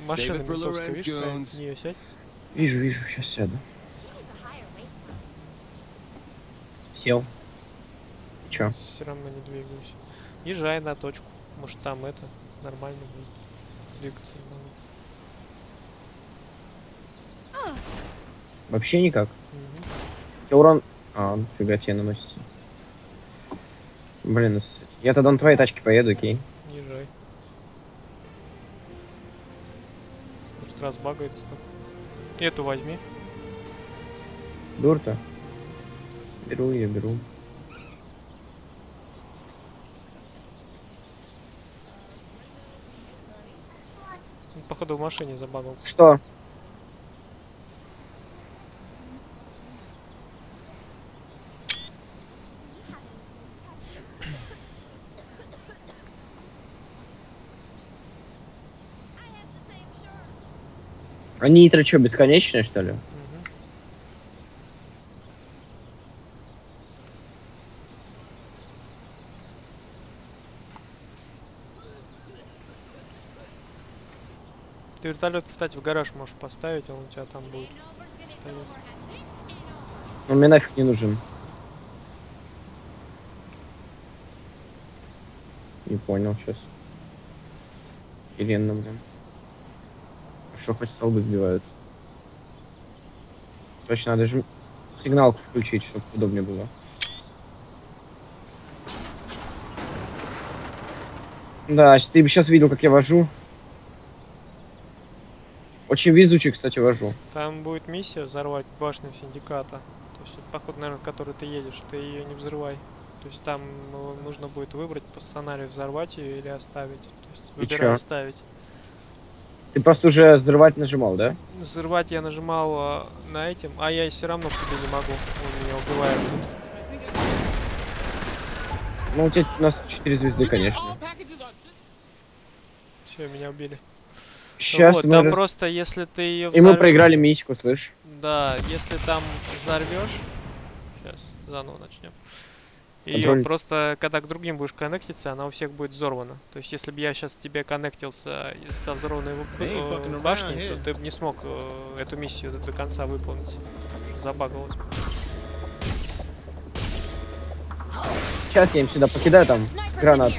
машина винтовская, видишь, стоит. Нее сядь. Вижу, вижу, сейчас сяду. Сел. Чё? Все равно не двигаюсь. Езжай на точку. Может там это нормально будет. Двигаться не могу. Вообще никак. Угу. Урон. А, фига тебе наносится. Блин, я тогда на твоей тачке поеду, окей. Езжай. Может разбагается там. Эту возьми. Дур-то. Беру, я беру. Походу в машине забагался. Что? А нитро что, бесконечное, что ли? Ты вертолет, кстати, в гараж можешь поставить, он у тебя там будет. Он мне нафиг не нужен. Не понял сейчас. Херенно, блин. Что хоть столбы сбиваются. Точно, надо же сигналку включить, чтобы удобнее было. Да, ты бы сейчас видел, как я вожу. Очень везучий, кстати, вожу. Там будет миссия взорвать башню Синдиката. То есть, поход, наверное, в который ты едешь, ты ее не взрывай. То есть там нужно будет выбрать по сценарию, взорвать ее или оставить. То есть, выбирай оставить. Ты просто уже взрывать нажимал, да? Взрывать я нажимал на этим, а я все равно к тебе не могу. Он меня убивает. Ну, у тебя у нас 4 звезды, конечно. Все, меня убили. Сейчас вот, мы там просто, если ты ее взорвешь... И мы проиграли миссию, слышь? Да, если там взорвешь... Сейчас, заново начнем. Ее просто, когда к другим будешь коннектиться, она у всех будет взорвана. То есть, если бы я сейчас тебе коннектился со взорванной башней, то ты бы не смог эту миссию до конца выполнить. Забагалось. Сейчас я им сюда покидаю, там, гранат.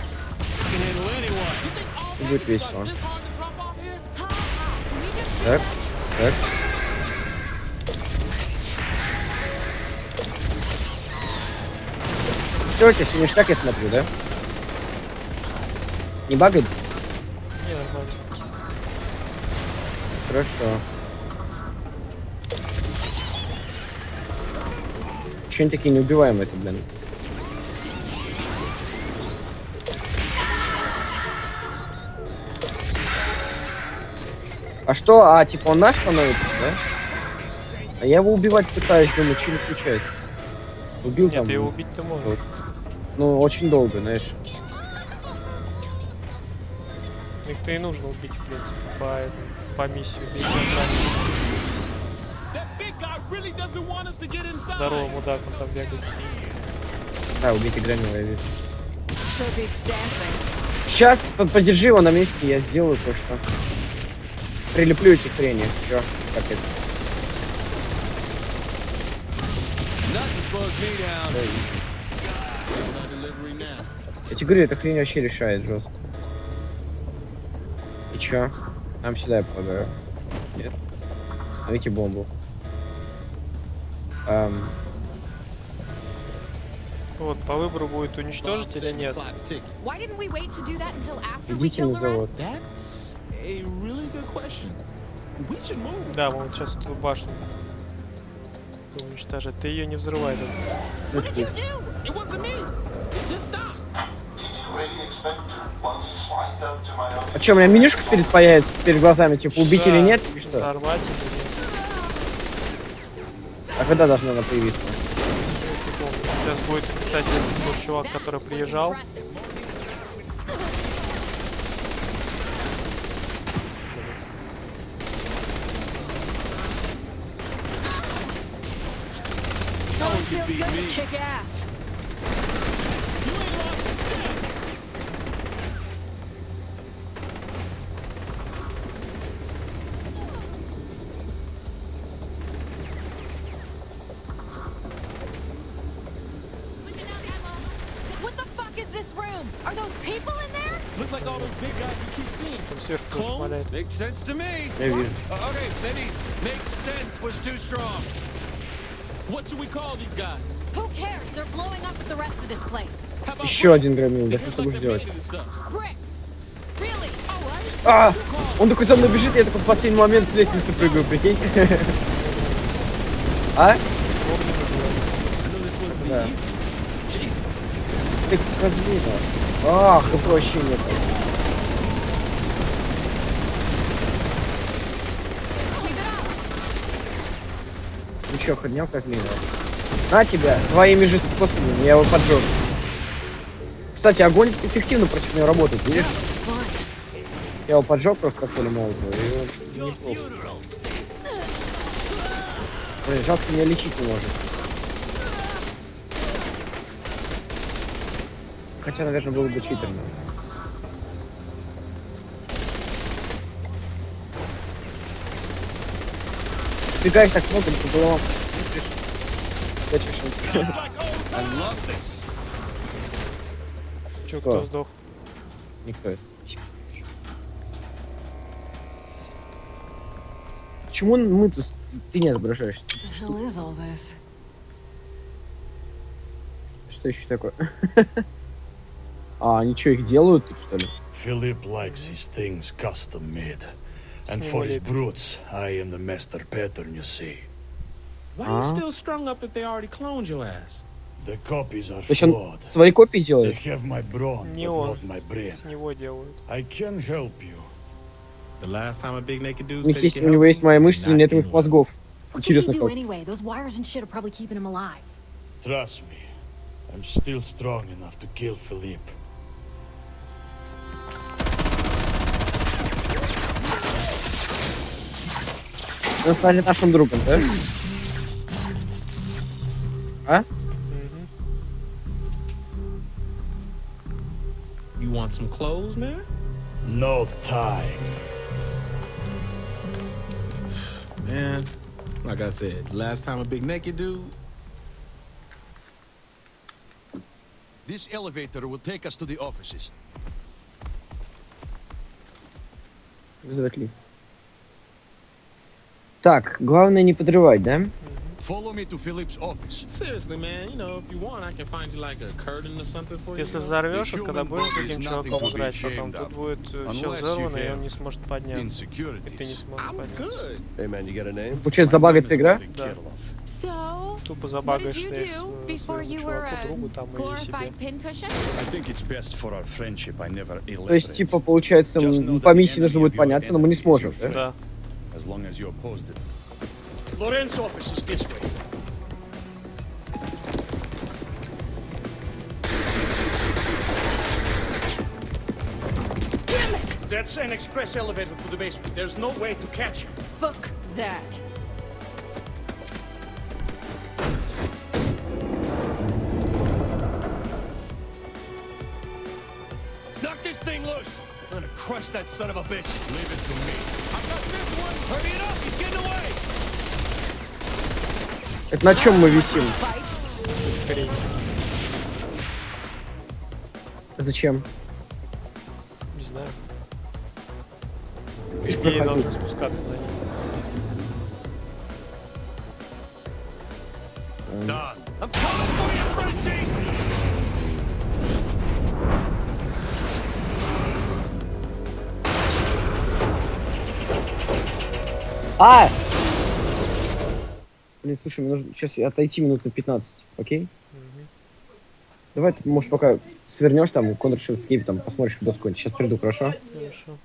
И будет весело. Так, так. Все, у тебя все ништяк, я смотрю, да? Не багает? Не, нормально. Хорошо. Че они такие неубиваемые, это, блин? А что? А, типа он наш становится, да? А я его убивать пытаюсь, думаю, чем включать. Убил. Нет, там. Ты его убить-то можешь. Вот. Ну, очень долго, знаешь. Их-то и нужно убить, в принципе, по миссии. Здорово, мудак, он там бегает. Да, убейте Грэмми, я вижу. Сейчас подержи его на месте, я сделаю кое-что. Прилеплю эти хрени. Все, капец. Я тебе говорю, эта хрень вообще решает жестко. И чё? Нам сюда я попадаю. Нет? Давайте бомбу. Вот, по выбору будет уничтожить или нет. Идите на завод. Да, мы вот сейчас эту башню уничтожать. Ты ее не взрывай. А чё, у меня менюшка перед появится, перед глазами, типа убить или нет? И что? Взорвать или нет? А когда должна она появиться? Сейчас будет, кстати, тот чувак, который приезжал. Makes sense to me. Okay, maybe makes sense was too strong. What should we call these guys? Who cares? They're blowing up at the rest of this place. Еще один громил. Да что ж ты будешь делать? А, он такой за мной бежит, я такой в последний момент с лестницы прыгаю, прикинь. А? Да. Ты козлина. Ах, это вообще нет. Чё, ходнял как линия? На тебя, твоими же способами, я его поджег. Кстати, огонь эффективно против него работает, видишь? Я его поджег просто как пулемол. И он неплохо. Блин, жалко, ты меня лечить не можешь. Хотя, наверное, было бы читерно. Бегай так много, не побывал. Че, кто сдох? Никто. Почему мы тут? Ты не отображаешься. Что еще такое? А, ничего, их делают тут, что ли? Филипп likes his things custom made. And for his brutes, I am the master pattern, you see. Why are you still strung up if they already cloned your ass? The copies are flawed. Свои копии делают. They have my brawn, but not my brain. С него делают. I can help you. The last time a big naked dude said he. У него есть мои мышцы, но нет моих мозгов. Интересно как. Those wires and shit are probably keeping him alive. Trust me, I'm still strong enough to kill Philippe. Он станет нашим другом, да? А? You want some clothes, man? No time. Man, like I said, last time a big naked dude. This elevator will take us to the offices. Вызывать лифт. Так, главное не подрывать, да? Если взорвешь, вот когда будешь таким чуваком играть, потом тут будет все взорвано, и он не сможет подняться. И ты не сможешь подняться. Получается, забагается игра? Да. Тупо забагаешься, если своему чуваку, другу там или себе. То есть, типа, получается, по миссии нужно будет поняться, но мы не сможем, да? As long as you opposed it. Loren's office is this way. Damn it! That's an express elevator to the basement. There's no way to catch it. Fuck that. Knock this thing loose. I'm gonna crush that son of a bitch. Leave it to me. I got this one. Hurry it up. He's getting away. Это на чем мы висим? Хрень. Зачем? Не знаю. Ей должно спускаться на них. Да. А! Блин, слушай, мне нужно сейчас отойти минут на 15, окей? Давай ты, может, пока свернешь там, Ctrl-Shift-Escape, там, посмотришь видос какой-нибудь. Сейчас приду, хорошо? Хорошо.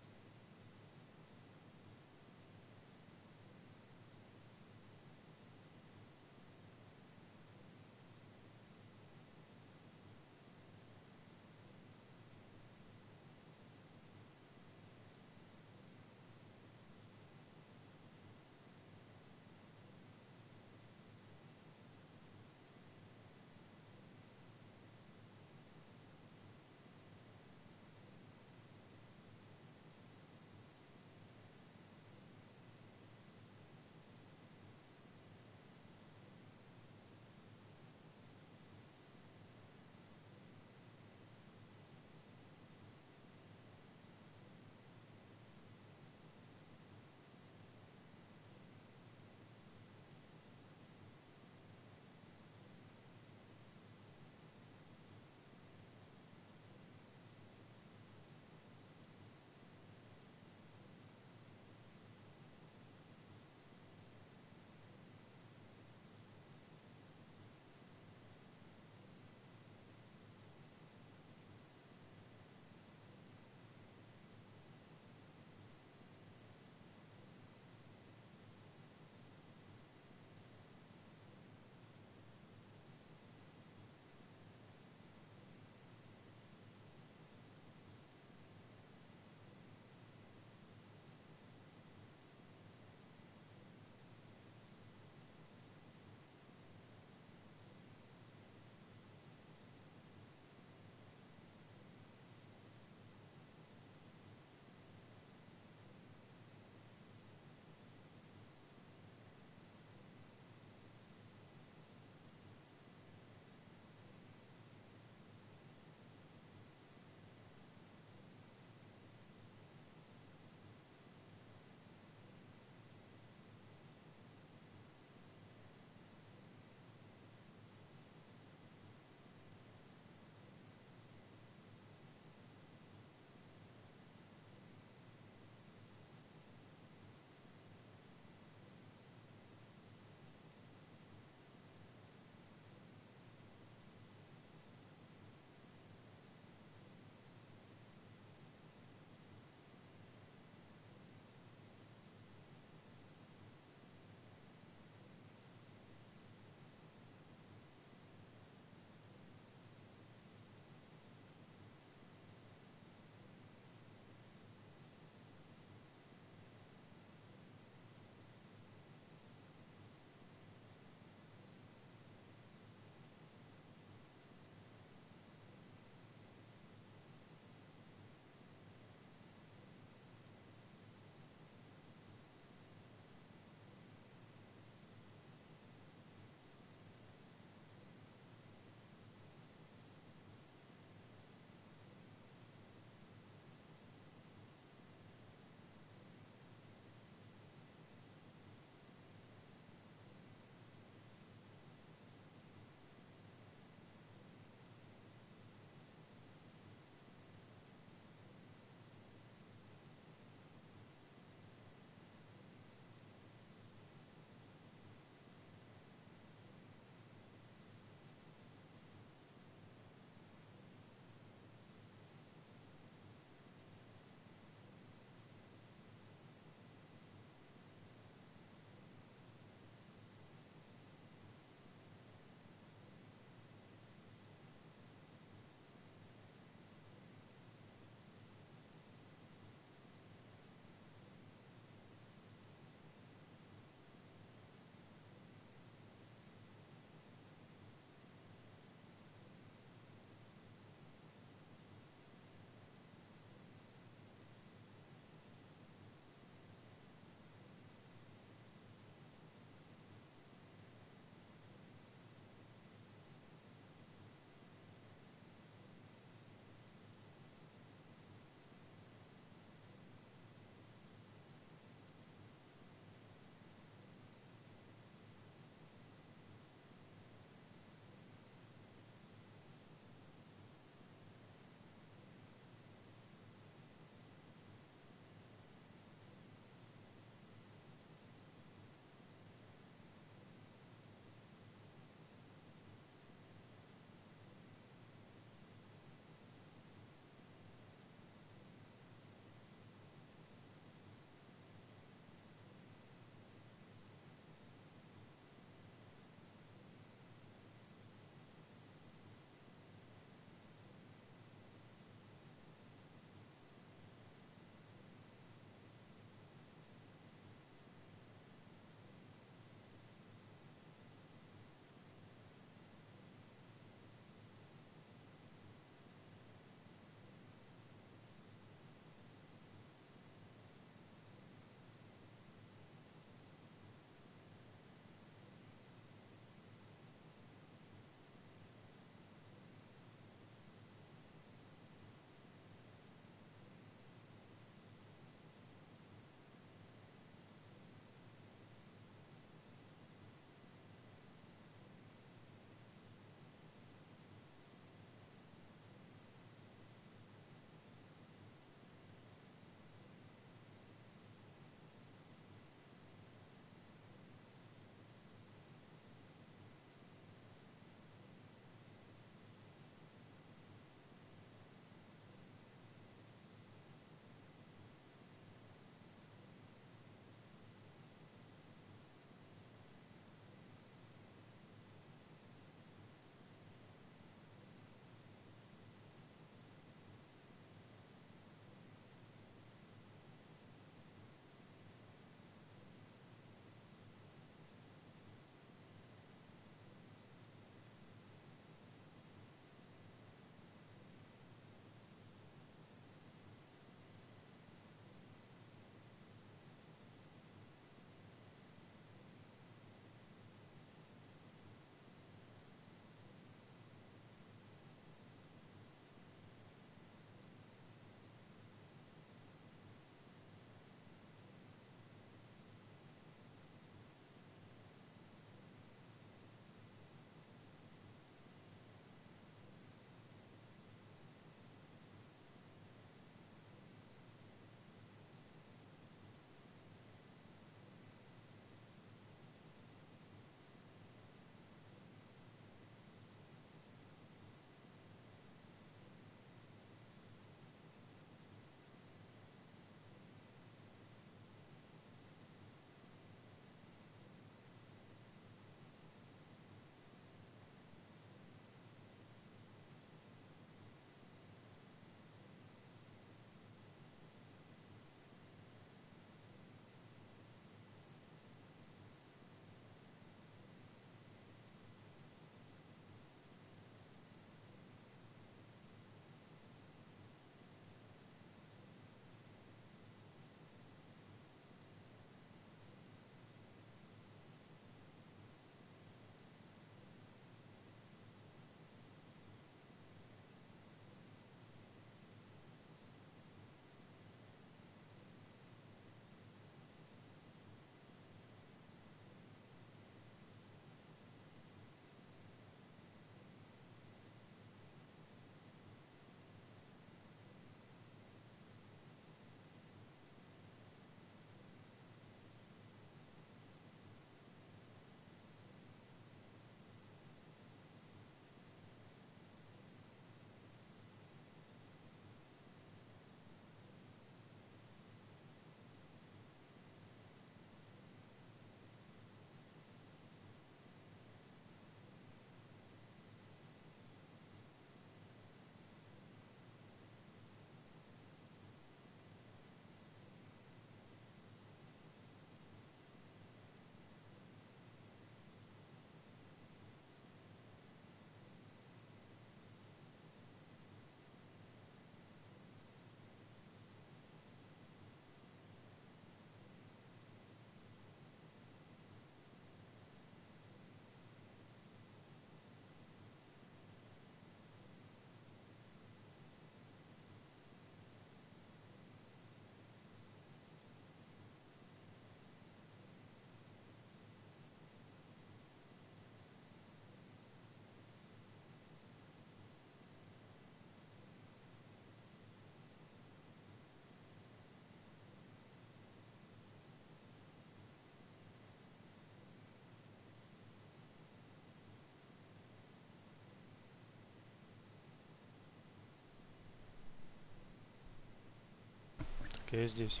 я здесь.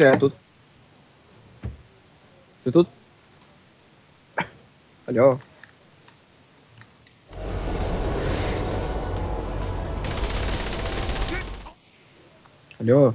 Я тут. Ты тут? Алло. Алло.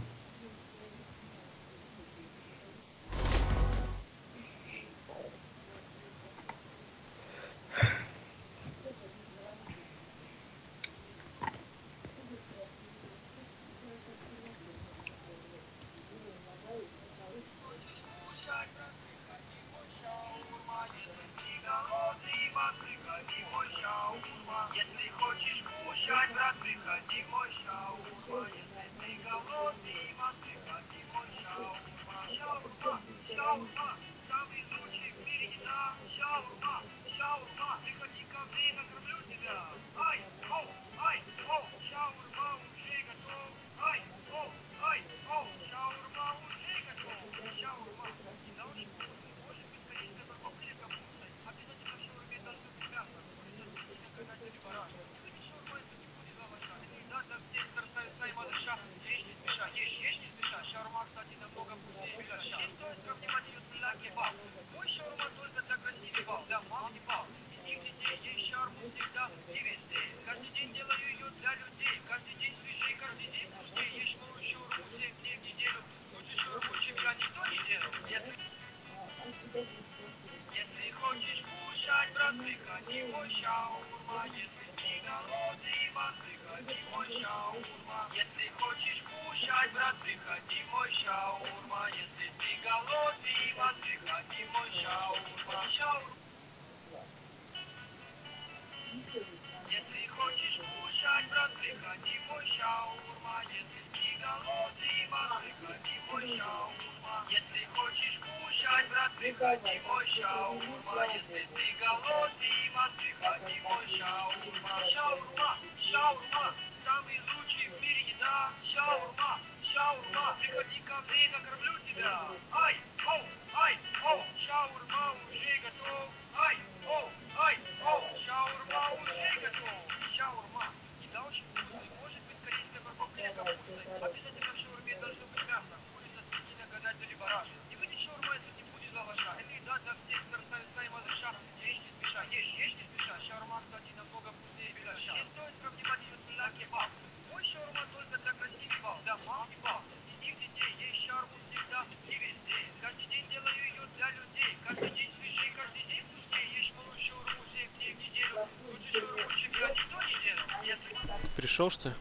Пришел, что ли?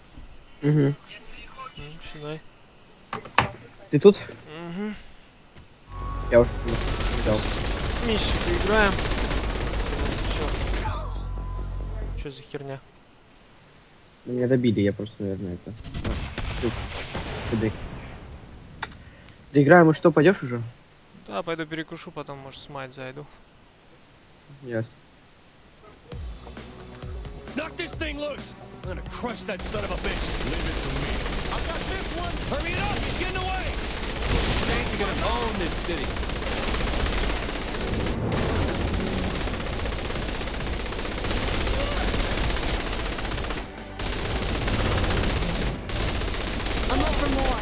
Угу. Ну, начинай. Ты тут? Угу. Я уже не дал. Миссию поиграем. Все. Что за херня? Меня добили, я просто, наверное, это... Играем, и что, пойдешь уже? Да, пойду перекушу, потом, может, с мать зайду. Yes. Knock this thing loose. I'm gonna crush that son of a bitch. Leave it to me. I got this one. Hurry it up. He's getting away. The Saints are gonna own this city. I'm up for more.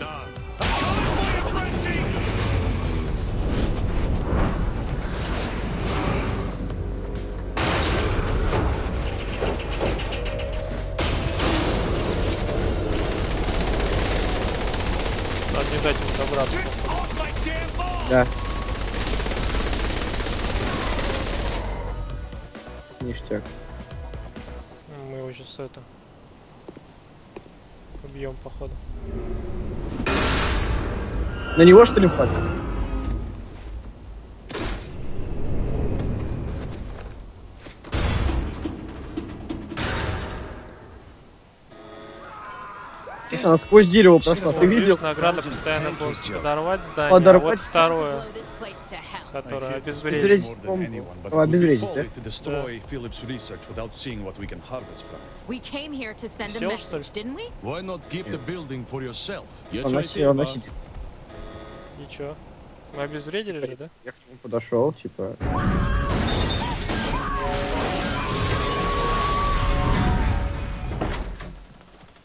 Done. I'm coming for you, Frenchie. Надо не дать ему добраться. Да. Ништяк. Мы его сейчас это... убьем, походу. На него, что ли, хватит? Она сквозь дерево прошла, ты видел? Награда постоянно будет подорвать здание, подорвать. А вот второе, которое обезвредит. Обезвредит, да? Сел, что ли? И чё? Мы обезвредили же, да? Я к нему подошел, типа...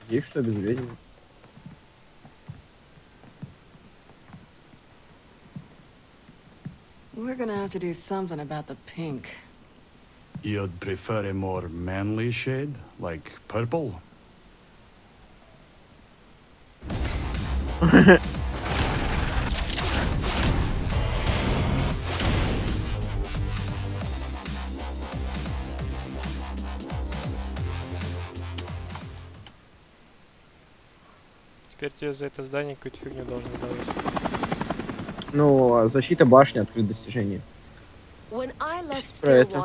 Есть что обезвредить? We're gonna have to do something about the pink. You'd prefer a more manly shade, like purple? Теперь тебе за это здание какую-то фигню должны давать. Ну, защита башни, открыть достижение. Про это.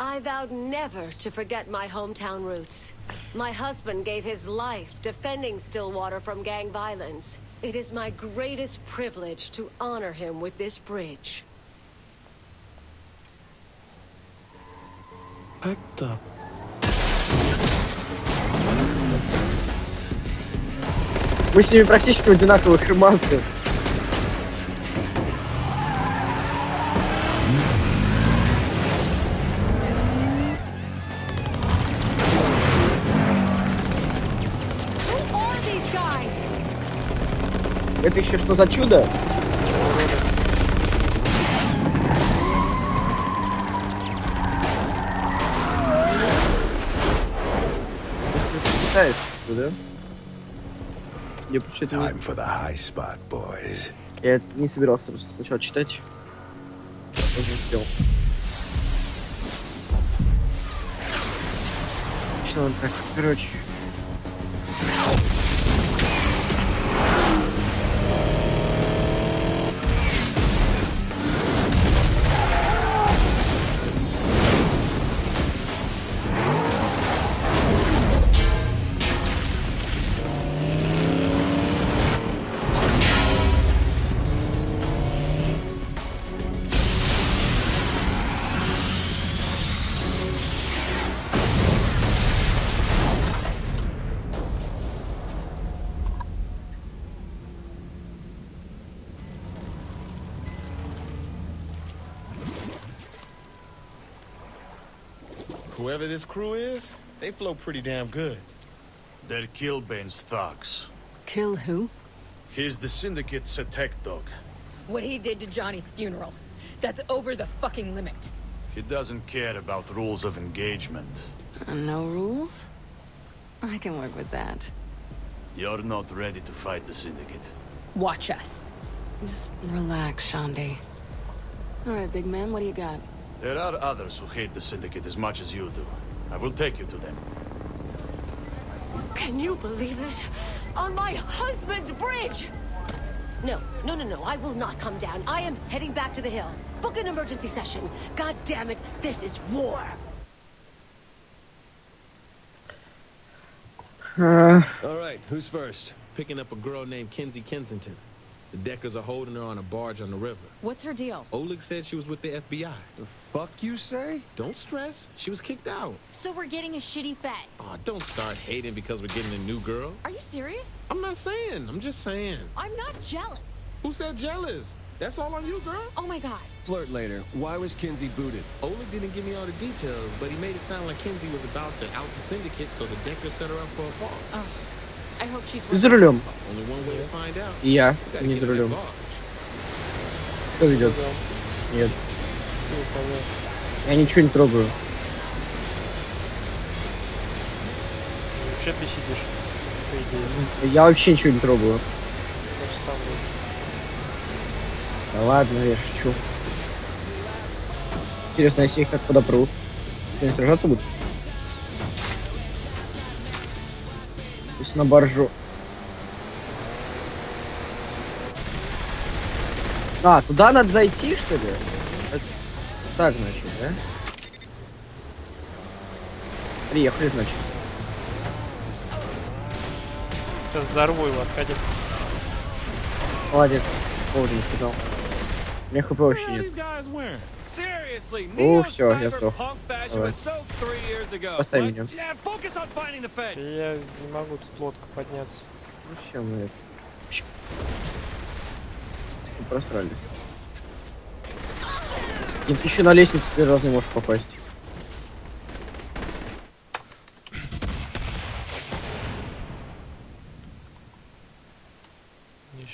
I vowed never to forget my hometown roots. My husband gave his life defending Stillwater from gang violence. It is my greatest privilege to honor him with this bridge. Это... Мы с ними практически в одинаковых шимасках. Это еще что за чудо? Если ты читаешь, то да? Я не собирался сначала читать. Уже успел. Что он так, короче. Whoever this crew is, they flow pretty damn good. They're Killbane's thugs. Kill who? He's the Syndicate's attack dog. What he did to Johnny's funeral, that's over the fucking limit. He doesn't care about rules of engagement. No rules? I can work with that. You're not ready to fight the Syndicate. Watch us. Just relax, Shandy. All right, big man, what do you got? There are others who hate the Syndicate as much as you do. I will take you to them. Can you believe this? On my husband's bridge! No, I will not come down. I am heading back to the hill. Book an emergency session. God damn it, this is war! All right, who's first? Picking up a girl named Kinzie Kensington. The Deckers are holding her on a barge on the river. What's her deal? Oleg said she was with the FBI. The fuck you say? Don't stress. She was kicked out. So we're getting a shitty fat. Oh, don't start hating because we're getting a new girl. Are you serious? I'm not saying. I'm just saying. I'm not jealous. Who said jealous? That's all on you, girl? Oh, my God. Flirt later. Why was Kinzie booted? Oleg didn't give me all the details, but he made it sound like Kinzie was about to out the Syndicate, so the Deckers set her up for a fall. Oh. I hope she's за рулем. И я не за рулем. Кто идет? Нет. Я ничего не трогаю. Вообще ты сидишь, по идее. Я вообще ничего не трогаю. Да ладно, я шучу. Интересно, если их так подопрут, они сражаться будут? На боржу. А, туда надо зайти, что ли? Так, значит, да? Приехали, значит. Сейчас взорву его, отходи. Молодец, вовремя сказал. Мне хп вообще нет. О, все, я сдох. Поставь меня. Я не могу тут лодку подняться. Ну все, мы просрали. Еще на лестницу первый раз не можешь попасть.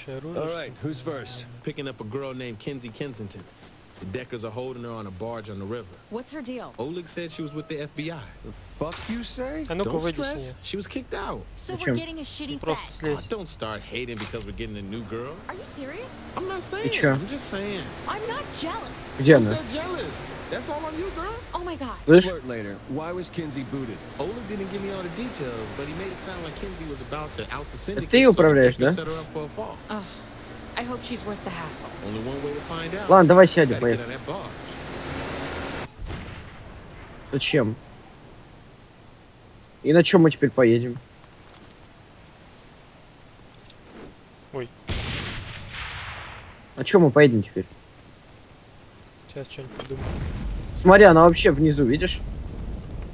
All right, who's first? Picking up a girl named Kinzie Kensington. The Deckers are holding her on a barge on the river. What's her deal? Oleg said she was with the FBI. The fuck you say? Don't stress. She was kicked out. So we're getting a shitty fat. Don't start hating because we're getting a new girl. Are you serious? I'm not saying. I'm just saying. I'm not jealous. Где она? That's all on you, girl. Oh my God. Flirt later. Why was Kinzie booted? Oleg didn't give me all the details, but he made it sound like Kinzie was about to out the Syndicate. Ты управляешь, да? I hope she's worth the hassle. Only one way to find out. Ладно, давай сядем, поехали. Зачем? И на чем мы теперь поедем? Ой. На чем мы поедем теперь? Сейчас что-нибудь подумаю. Смотри, она вообще внизу, видишь?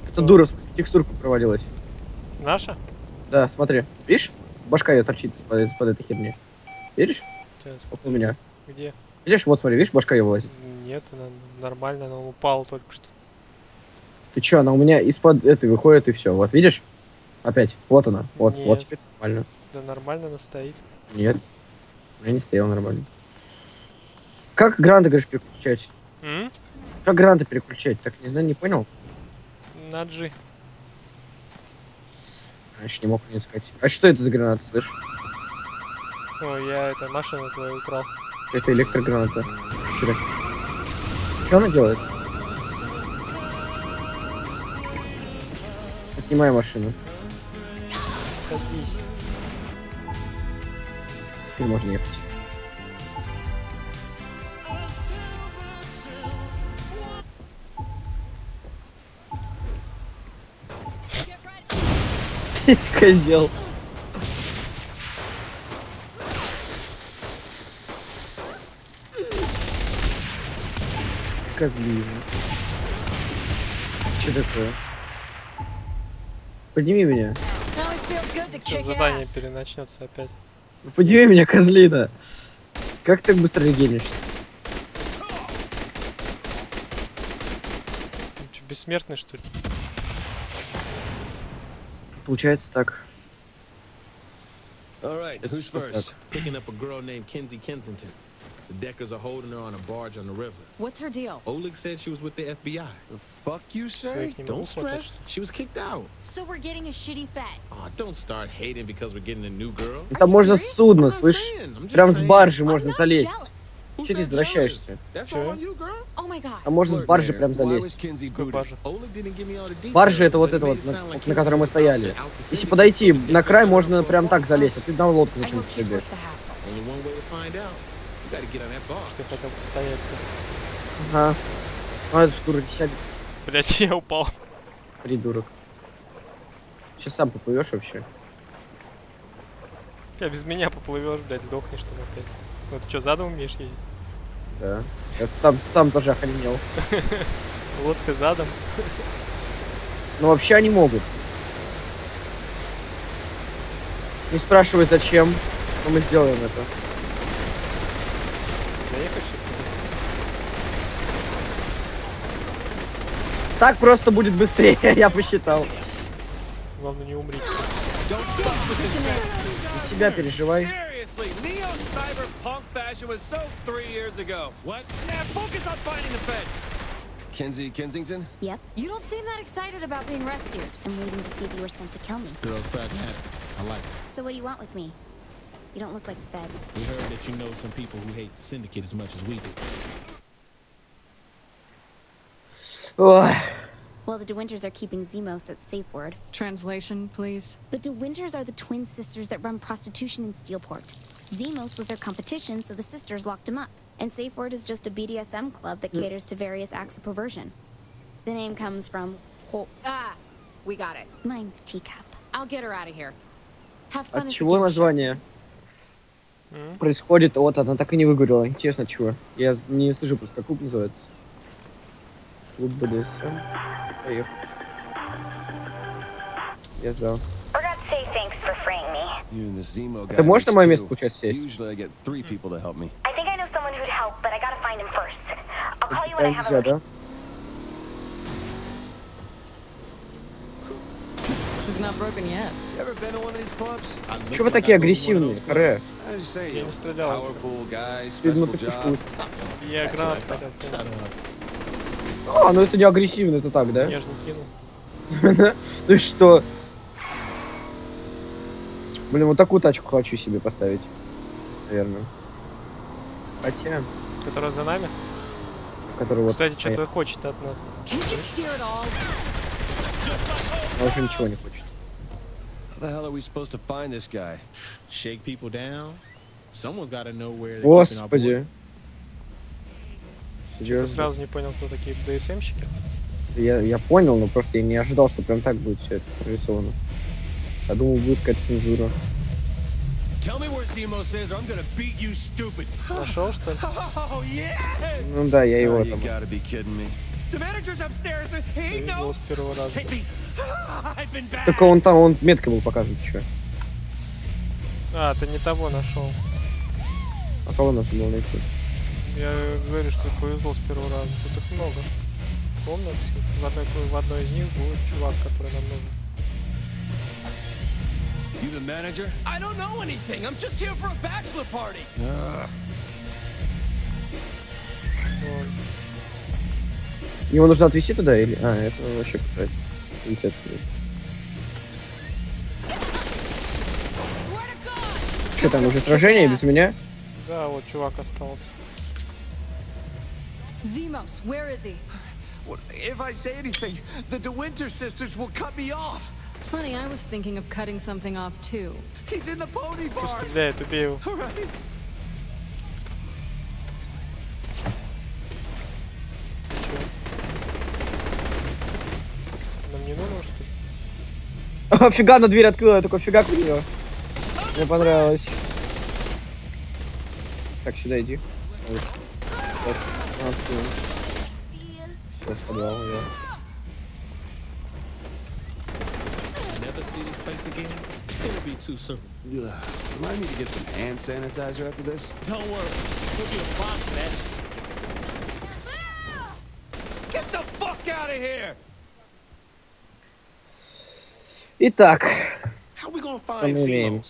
Эта дура в текстурку провалилась. Наша? Да, смотри. Видишь? Башка ее торчит из-под этой херни. Видишь? Сейчас. Вот у меня. Где? Видишь? Вот смотри, видишь, башка ее вылазит? Нет, она нормально, она упала только что. Ты че, она у меня из-под этой выходит и все. Вот, видишь? Опять. Вот она. Вот, нет. Вот теперь нормально. Да нормально она стоит. Нет. Я не стоял нормально. Как гранты, говоришь, переключать? Как гранты переключать? Так, не знаю, не понял. На G. Раньше не мог не искать. А что это за граната, слышишь? О, я это машину твою украл. Это электрограната. Чувак. Что она делает? Отнимай машину. Садись. Теперь можно ехать. Козел. Козлина. Что такое? Подними меня. Сейчас задание переначнется опять. Подними меня, козлина. Как ты быстро регенишься? Ты что, бессмертный, что ли? Получается так. All right, who's first? Picking up a girl named Kinzie Kensington. The Deckers are holding her on a barge on the river. What's her deal? Oleg said she was with the FBI. The fuck you say? Don't stress. She was kicked out. So we're getting a shitty fat. Oh, don't start hating because we're getting a new girl. Там можно с судна, слышь? Прям с баржи можно залезть. Че ты возвращаешься? А можно с баржи прям залезть. Баржа это вот, на которой мы стояли. Если подойти на край, можно прям так залезть, а ты на лодку зачем-то бежишь. Ага. Ну это ж дурак сядет. Блять, я упал. Придурок. Сейчас сам поплывешь вообще. Ты без меня поплывешь, блядь, сдохнешь там опять. Ну ты что, задом умеешь ездить? Да. Я там сам тоже охренел. Лодка задом. Ну вообще они могут. Не спрашивай зачем, но мы сделаем это. Заехать? Так просто будет быстрее, я посчитал. Главное не умри. За себя переживай. Kinzie Kensington? Yep. You don't seem that excited about being rescued. I'm waiting to see if you were sent to kill me. Girl, fat hat. I like it. So what do you want with me? You don't look like feds. We heard that you know some people who hate Syndicate as much as we do. Well, the DeWinters are keeping Zimos at Safe Word. Translation, please. The DeWinters are the twin sisters that run prostitution in Steelport. Zimos was their competition, so the sisters locked him up. And Safe Word is just a BDSM club that caters to various acts of perversion. The name comes from... we got it. Mine's Teacup. I'll get her out of here. Have fun. От чего название? Происходит от... Она так и не выговорила. Интересно, чего? Я не слышу просто, клуб называется. Клуб БДСМ. Поехали. Я за. Ты можешь на мое место получать сесть? Нельзя, да? Чего вы такие агрессивные, Ре? Я не стрелял. Я гранат хотел. А, ну это не агрессивно, это так, да? Я же не кинул. Ты что? Блин, вот такую тачку хочу себе поставить. Наверное. Хотя... Которая за нами? Которая... Кстати, вот... что-то хочет от нас. Он уже ничего не хочет. Господи. Я сразу не понял, кто такие БДСМщики. Я понял, но просто я не ожидал, что прям так будет все это нарисовано. Я думал, будет какая-то цензура. Нашел, что ли? Ну да, я его там. Его с первого раза. Только он там, он метка был показывать, что. А, ты не того нашел. А кого нашел найти? Я говорю, что повезло с первого раза. Тут их много. Помнишь? В одной из них будет чувак, который нам нужен. You the manager? I don't know anything. I'm just here for a bachelor party. Его нужно отвезти туда или... А, это вообще какая-то интересная. Что там, уже сражение без меня? Да, вот чувак остался. Zimos, where is he? If I say anything, the DeWinter sisters will cut me off. Funny, I was thinking of cutting something off too. He's in the pony bar. Нам не нужно, что ли? Фига, на дверь открыла, я такой фига курил. Мне понравилось. Так, сюда иди. Все, подвал, я. Итак, что мы имеем?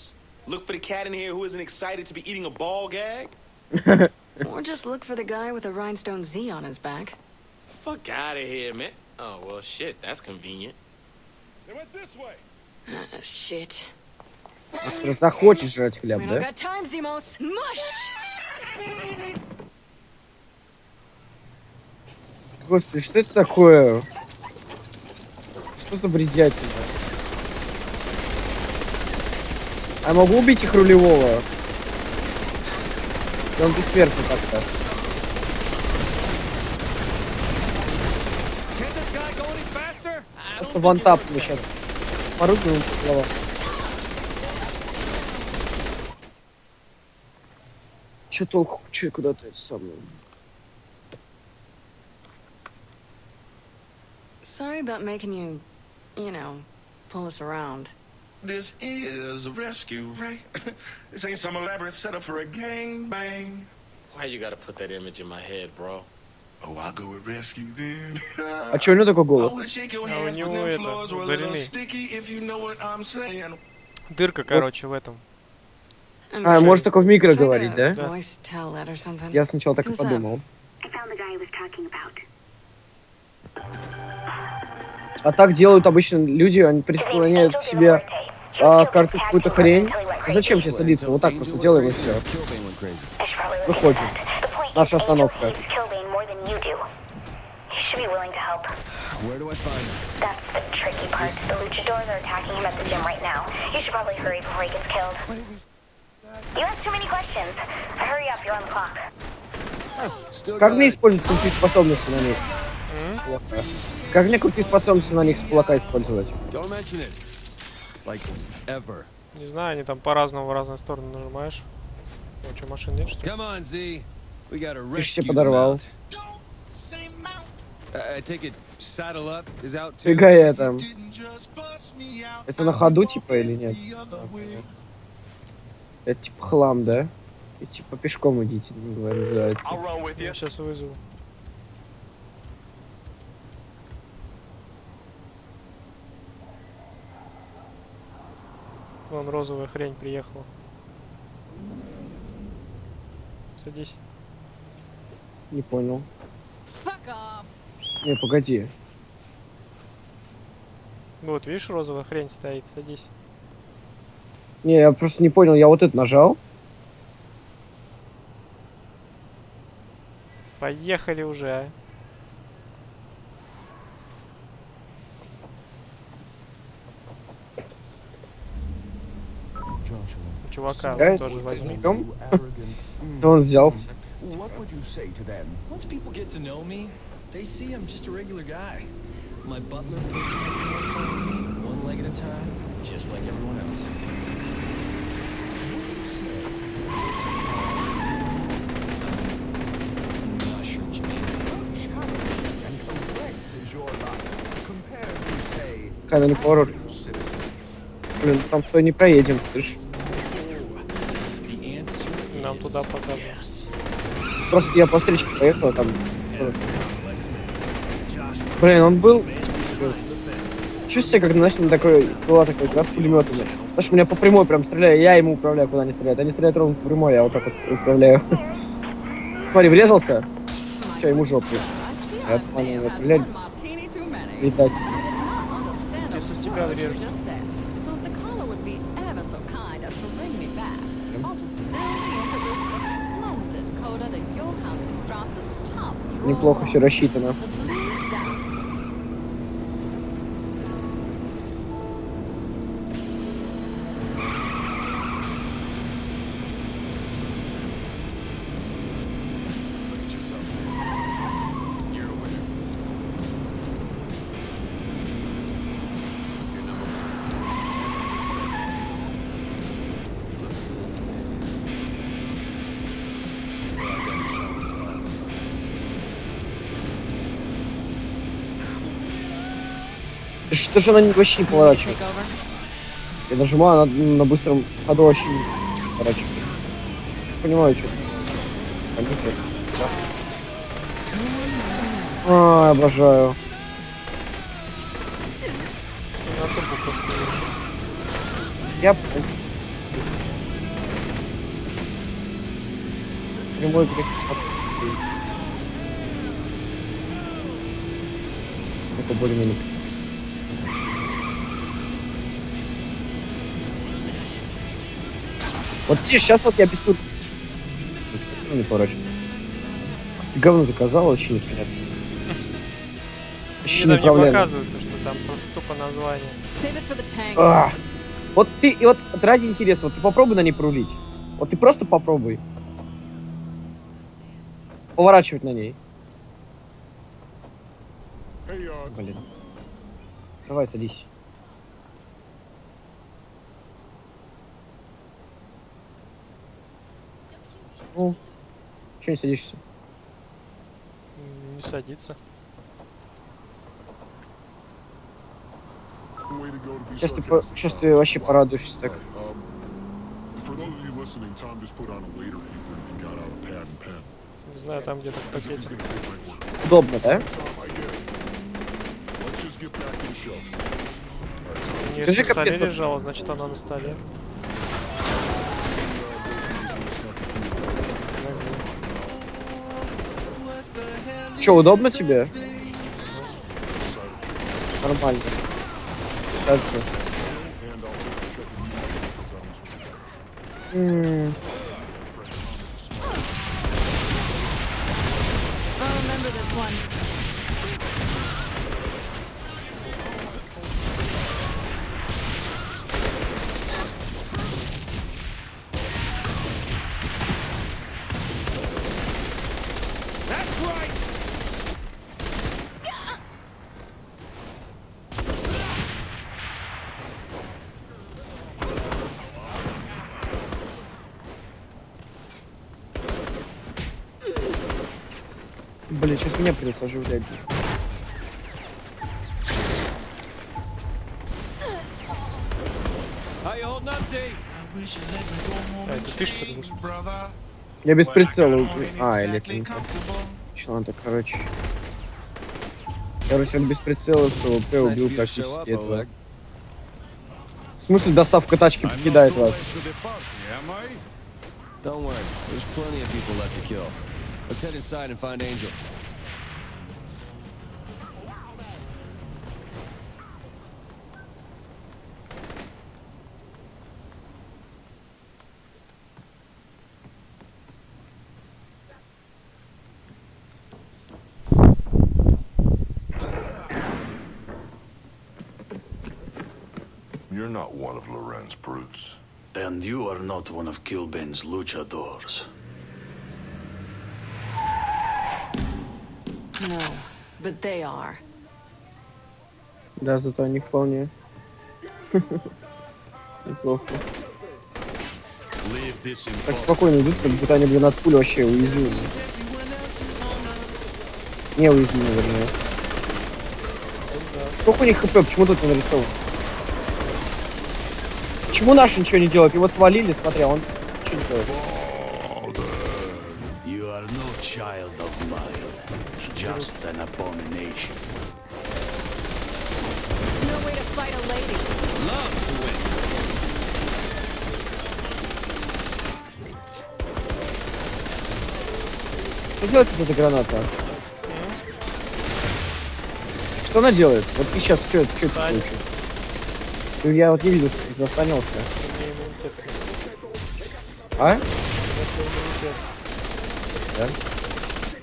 Захочешь жрать хлеб, да? Господи, что это такое? Что за бредятина? А я могу убить их рулевого? Он бессмертный как-то. Просто вантап мы сейчас. Порубим его по головам. Че толку? Че куда-то это самое? Sorry about making you, you know, pull us around. This is a rescue, right? This ain't some elaborate setup for a gang bang. Why you gotta put that image in my head, bro? Oh, I'll go with rescue then. А чё у него такой голос? А у него это, у Дарины. Дырка, короче, в этом. А, может только в микро говорить, да? Я сначала так и подумал. А так делают обычно люди, они прислоняют к себе карту какую-то хрень. Зачем сейчас садиться? Вот так просто делаем и все. Выходим. Наша остановка. Как мне использовать крутые способности на них? Как мне крутые способности на них с кулака использовать? Не знаю, они там по-разному в разные стороны нажимаешь. Ну что, машин нет, что ли? Ты все подорвал. Фигая там. Это на ходу типа или нет? Это типа хлам, да? И типа пешком идите, не говорю, называется. Я сейчас вызову. Вон розовая хрень приехала. Садись. Не понял. Не, погоди. Вот, видишь, розовая хрень стоит, садись. Не, я просто не понял, я вот это нажал. Поехали уже. Чувака вот тоже возьмем. Да он взялся. They see I'm just a regular guy. My butler puts my pants on me, one leg at a time, just like everyone else. I'm not sure what you mean. And complex is your life compared to, say, kind of horror. Блин, там что не проедем, слышь? Нам туда покажут. Просто я по встречке поехал там. Блин, он был... Чувствую, как наносим такой... Была такой как раз пулеметами. Потому что меня по прямой прям стреляю, я ему управляю, куда они стреляют. Они стреляют ровно по прямой, я вот так вот управляю. Смотри, врезался. Все, ему жопу. Я они его стреляли. Видать. Если с тебя врежут. Неплохо все рассчитано. Что же она вообще не поворачивает? Я нажимаю, она на быстром ходу вообще не поворачивает. Понимаю, что. А, обожаю. Я прямой крик. Это более-менее. Вот здесь, сейчас вот я пистоль... Не поворачиваю. Ты говно заказал, вообще непонятно. Вообще не показывают, что там просто тупо название. А, вот ты, и вот ради интереса, вот ты попробуй на ней порулить. Вот ты просто попробуй. Поворачивать на ней. Блин. Давай, садись. Чего не садишься? Не садится. Сейчас ты вообще порадуешься так. Не знаю, там где-то пакетик. Удобно, да? Держи капель лежала, значит она на столе. Че, удобно тебе? Нормально. Так же. Блин, сейчас меня придется оживлять. А, это ты что ли? Я без прицела. А, или ты не так. Че надо, короче. Короче, он без прицела с ОВП убил практически этого. В смысле, доставка тачки покидает вас? Let's head inside and find Angel. You're not one of Loren's brutes. And you are not one of Killbane's luchadors. No, but they are. Да, зато они вполне. Неплохо. Так спокойно идут, как будто они, блин, от пули вообще уязвимы. Не уязвимы, вернее. Сколько у них хп? Почему тут не нарисован? Почему наши ничего не делают? Его свалили, смотря, он ничего не делает. Just an abomination. It's no way to fight a lady. Love to win. Что делает эта граната? Что она делает? Вот ты сейчас что это получишь? Я вот не видел, что ты застанился. А? Да?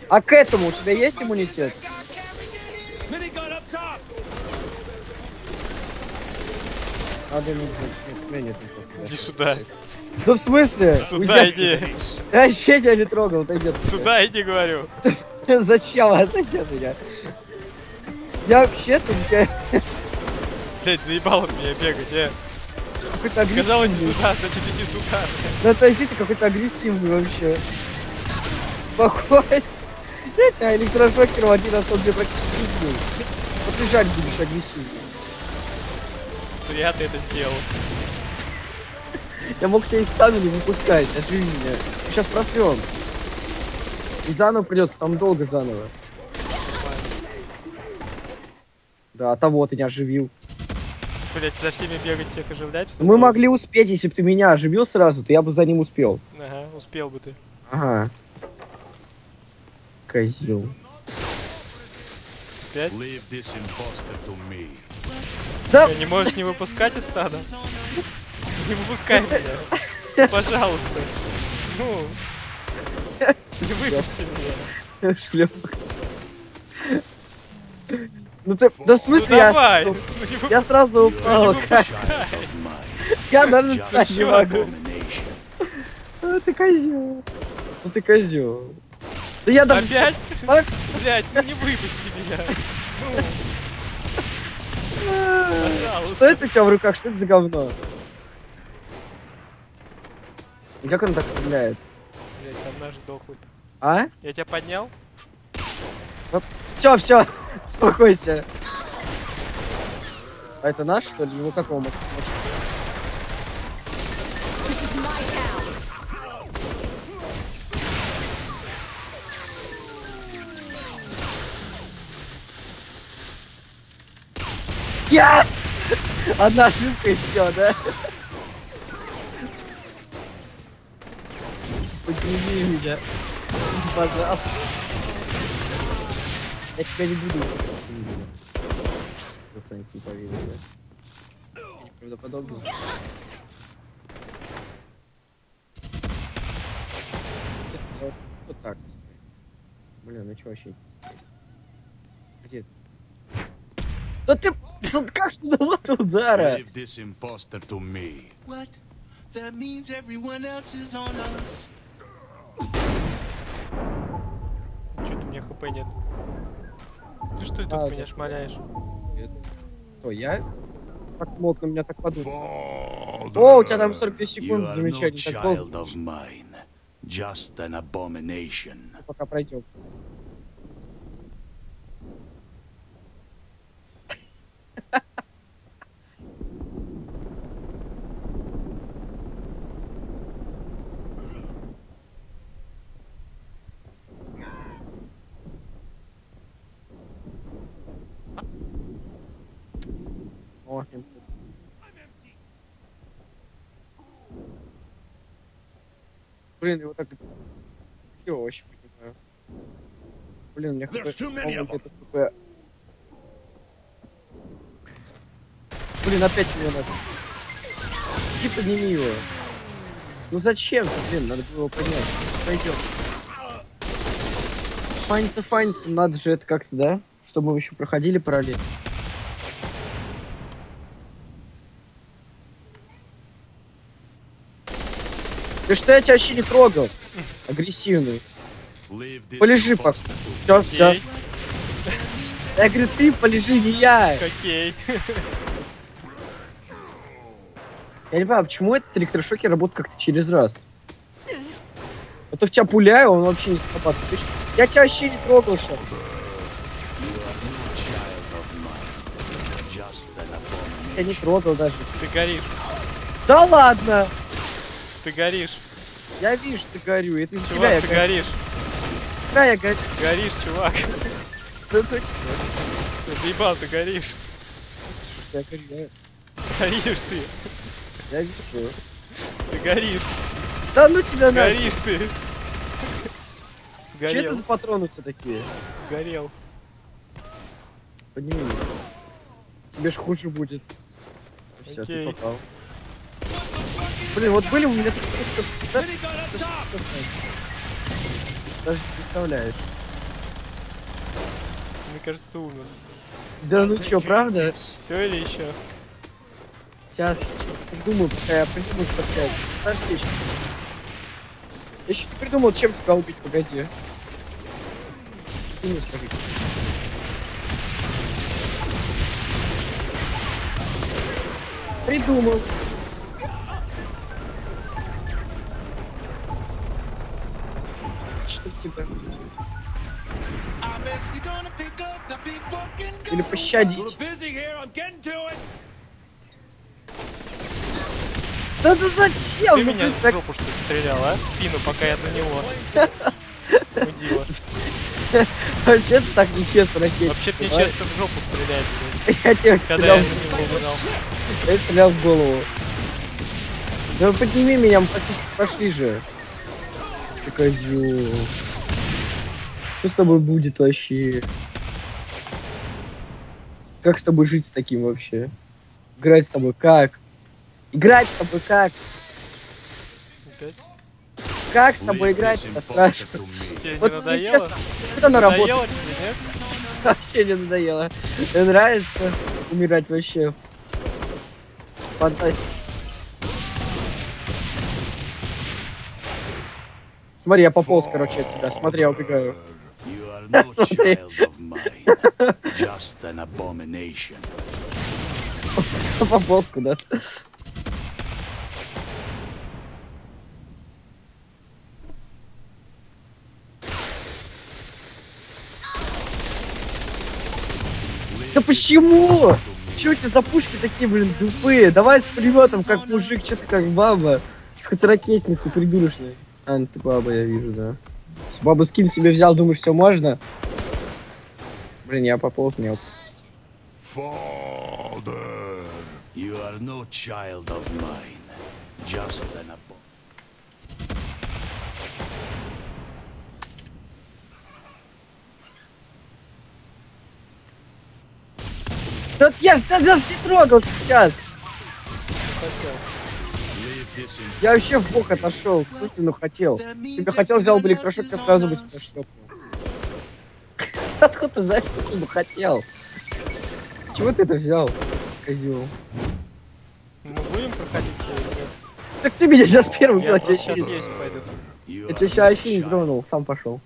А к этому у тебя есть иммунитет? Надо нет. Иди сюда. Да в смысле? Сюда иди. Я вообще тебя не трогал, отойди. Сюда иди, говорю. Зачем? Отойди от меня. Я вообще-то тебя... Блядь, заебал меня бегать, я. Какой-то агрессивный. Сказал, иди сюда, значит иди сюда. Да отойди, ты какой-то агрессивный вообще. Успокойся. Блять, а электрошокер в один раз он мне практически убил. Вот ты жаль будешь агрессивно. Зря ты это сделал. Я мог тебя из стана не выпускать, оживи меня. Сейчас просрём. И заново придется, там долго заново. Да, того ты не оживил. Блять, за всеми бегать, всех оживлять? Мы было? Могли успеть, если бы ты меня оживил сразу, то я бы за ним успел. Ага, успел бы ты. Ага. Козел. Да. Ты не можешь не выпускать из стада? Не выпускай меня. Пожалуйста. Ну. Не выпусти меня. Шлепок. Ну ты... Да в смысле я... Я сразу упал. Я даже встать не могу. Ну ты козел. Ну ты козел. Да я даже... Опять? Блять, ну не выпусти меня. Ну. Что это у тебя в руках? Что это за говно? И как он так стреляет? Блять, там наш дохлый. А? Я тебя поднял? Все, все, успокойся. А это наш, что ли? Ну какого мы? Yes! Одна ошибка и все, да? Подними меня, пожалуйста. Я тебя не буду. Я Санец не поверил, да? Неправдоподобно. Вот так. Блин, ну чё вообще? Где? Да ты... Как сюда удара? Чё-то у меня хп нет. Ты что ли тут меня шмаляешь? Кто, я? Как мог на меня так подумать? О, у тебя там 42 секунд, замечательно. Just an abomination. Пока пройдем. Блин, его так... Я вообще понимаю. Блин, у меня хп... Блин, опять мне надо. Иди подними его. Ну зачем? Блин, надо было его поднять. Пойдем. Фаниться, надо же это как-то, да? Чтобы мы еще проходили параллельно. Ты что, я тебя вообще не трогал? Агрессивный. Полежи пока. Все, все. Я говорю, ты полежи, не я. Окей. Я не понимаю, почему этот электрошокер работает как-то через раз? А то в тебя пуляю, он вообще не попадает. Я тебя вообще не трогал сейчас. Я не трогал даже. Ты горишь. Да ладно! Ты горишь. Я вижу, ты горю. Это из-за тебя я горю. Чувак, ты горишь. Да, я горю. Горишь, чувак. Да точно. Ты заебал, ты горишь. Я горю. Горишь ты. Я вижу. Ты горишь. Да ну тебя на. Горишь ты. Сгорел. Че это за патроны все такие? Сгорел. Подними меня. Тебе ж хуже будет. Все, ты попал. Блин, вот были у меня такие... Даже не представляешь. Мне кажется, ты умер. Да ну чё, правда? Все или еще? Сейчас придумаю, пока я придумаю, что сказать. Подожди, сейчас. Я еще не придумал, чем тебя убить, погоди. Придумай, скажи. Придумал. Чтоб тебя... Или пощадить. Да ты зачем? Ты меня в жопу что-то стрелял, а? В спину, пока я за него. Вообще-то так нечестно ракетить. Вообще-то нечестно в жопу стрелять. Я тебя стрелял в голову. Я стрелял в голову. Да подними меня, мы пошли же. Козёл. Что с тобой будет вообще? Как с тобой жить с таким вообще? Играть с тобой как? Играть с тобой как? Okay. Как с тобой играть? Это страшно. Тебе вот не надоело? Это на работу. Вообще не надоело. Мне нравится умирать вообще. Фантастика. Смотри, я пополз, короче, от тебя. Смотри, я убегаю. Смотри. Пополз куда-то. Да почему? Чего у тебя за пушки такие, блин, тупые? Давай с приметом, как мужик, что ты как баба. С ракетницы придурочной. А, ну ты баба, я вижу, да. Баба скин себе взял, думаешь, все можно? Блин, я пополз, не Father, you are no child of mine, just an apple. Да я ж тебя не трогал сейчас. Я вообще в бок отошел, в смысле, ну хотел. Тебя хотел, взял бы электрошок, я сразу бы тебя шлепнул. Откуда ты знаешь, что ты бы хотел? С чего ты это взял, козел? Мы будем проходить? Так ты меня сейчас первый был, я тебя сейчас есть пойду. Я тебя сейчас вообще не тронул, сам пошел.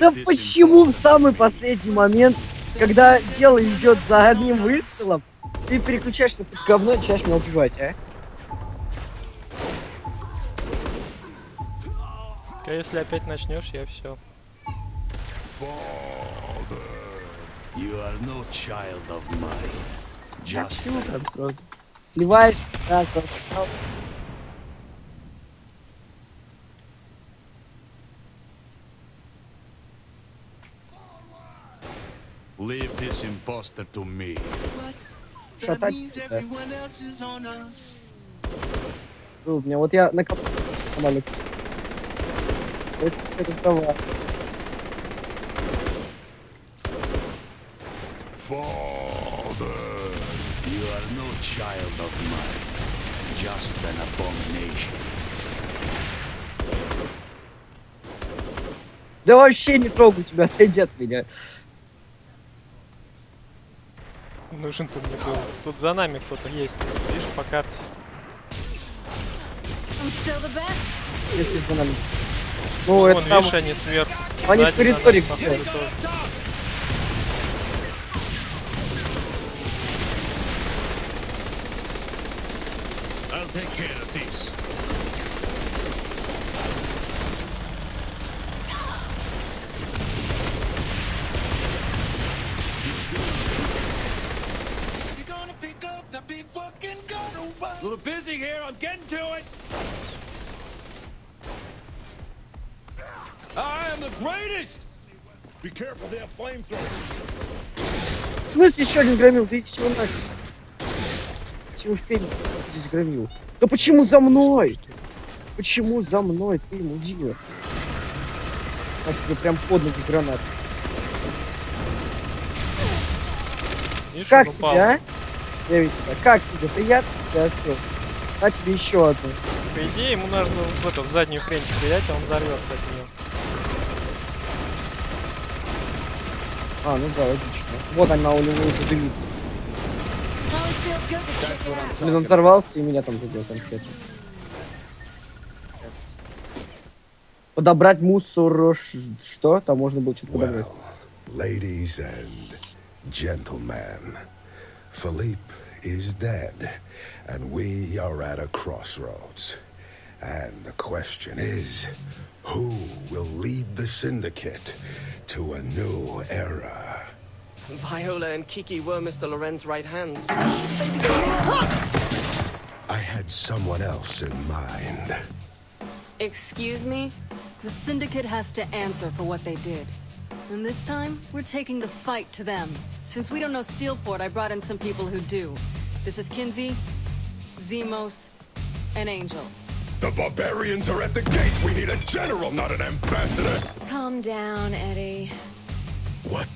Да почему в самый последний момент, когда дело идет за одним выстрелом, ты переключаешься на какое-то говно и начинаешь меня убивать, а? А если опять начнешь, я все. Так, почему там сразу? Сливаешься, да, сразу. Leave this imposter to me. Шатать. У меня вот я накопал самолет. Это слова. Father, you are no child of mine, just an abomination. Да вообще не трогаю тебя, отойди от меня. Нужен тут не был. Тут за нами кто-то есть. Видишь, по карте. Если за нами. Ну, вон, это видишь, там... они сверху. Они в коридоре походу. В смысле еще один громил? Да иди чего нафиг. Чего в пень здесь громил? Да почему за мной? Почему за мной? Ты, мудила. А тебе прям под ноги гранат. Видишь, как тебя, а? Я видел, как тебе? Приятно? Да, все. А тебе еще одну. По идее, ему нужно в эту в заднюю хрень стрелять, а он взорвется от нее. А, ну да, отлично. Вот она у него уже дымит. Блин, он взорвался и меня там забил конкретно. Подобрать мусор... Что? Там можно было что-то подобрать. Ladies and gentlemen, Philippe is dead, and we are at a crossroads. And the question is, who will lead the syndicate to a new era? Viola and Kiki were Mr. Loren's right hands. I had someone else in mind. Excuse me? The syndicate has to answer for what they did. And this time, we're taking the fight to them. Since we don't know Steelport, I brought in some people who do. This is Kinzie, Zimos, and Angel. The barbarians are at the gate. We need a general, not an ambassador. Calm down, Eddie. What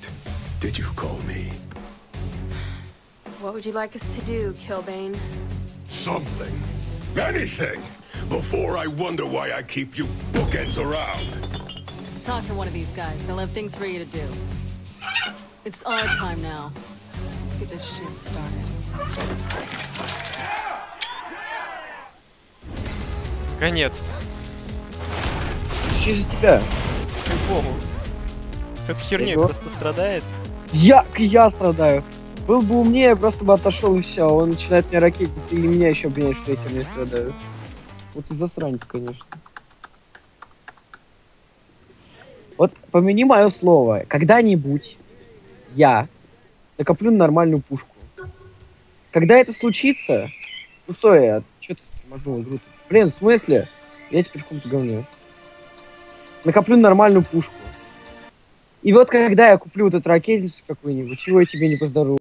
did you call me? What would you like us to do, Killbane? Something. Anything. Before I wonder why I keep you bookends around. Talk to one of these guys. They'll have things for you to do. It's our time now. Let's get this shit started. Наконец-то. Через тебя. Какому? Эта херня просто страдает. Я страдаю. Был бы умнее, просто бы отошел и все. Он начинает меня ракетиться и меня еще обвиняют, что этим не страдают. Вот и засранец, конечно. Вот помяни мое слово. Когда-нибудь я накоплю нормальную пушку. Когда это случится... Ну стой, а что ты тормознул игру? Блин, в смысле? Я теперь в каком-то говне. Накоплю нормальную пушку. И вот когда я куплю вот эту ракетницу какую-нибудь, чего я тебе не поздороваюсь.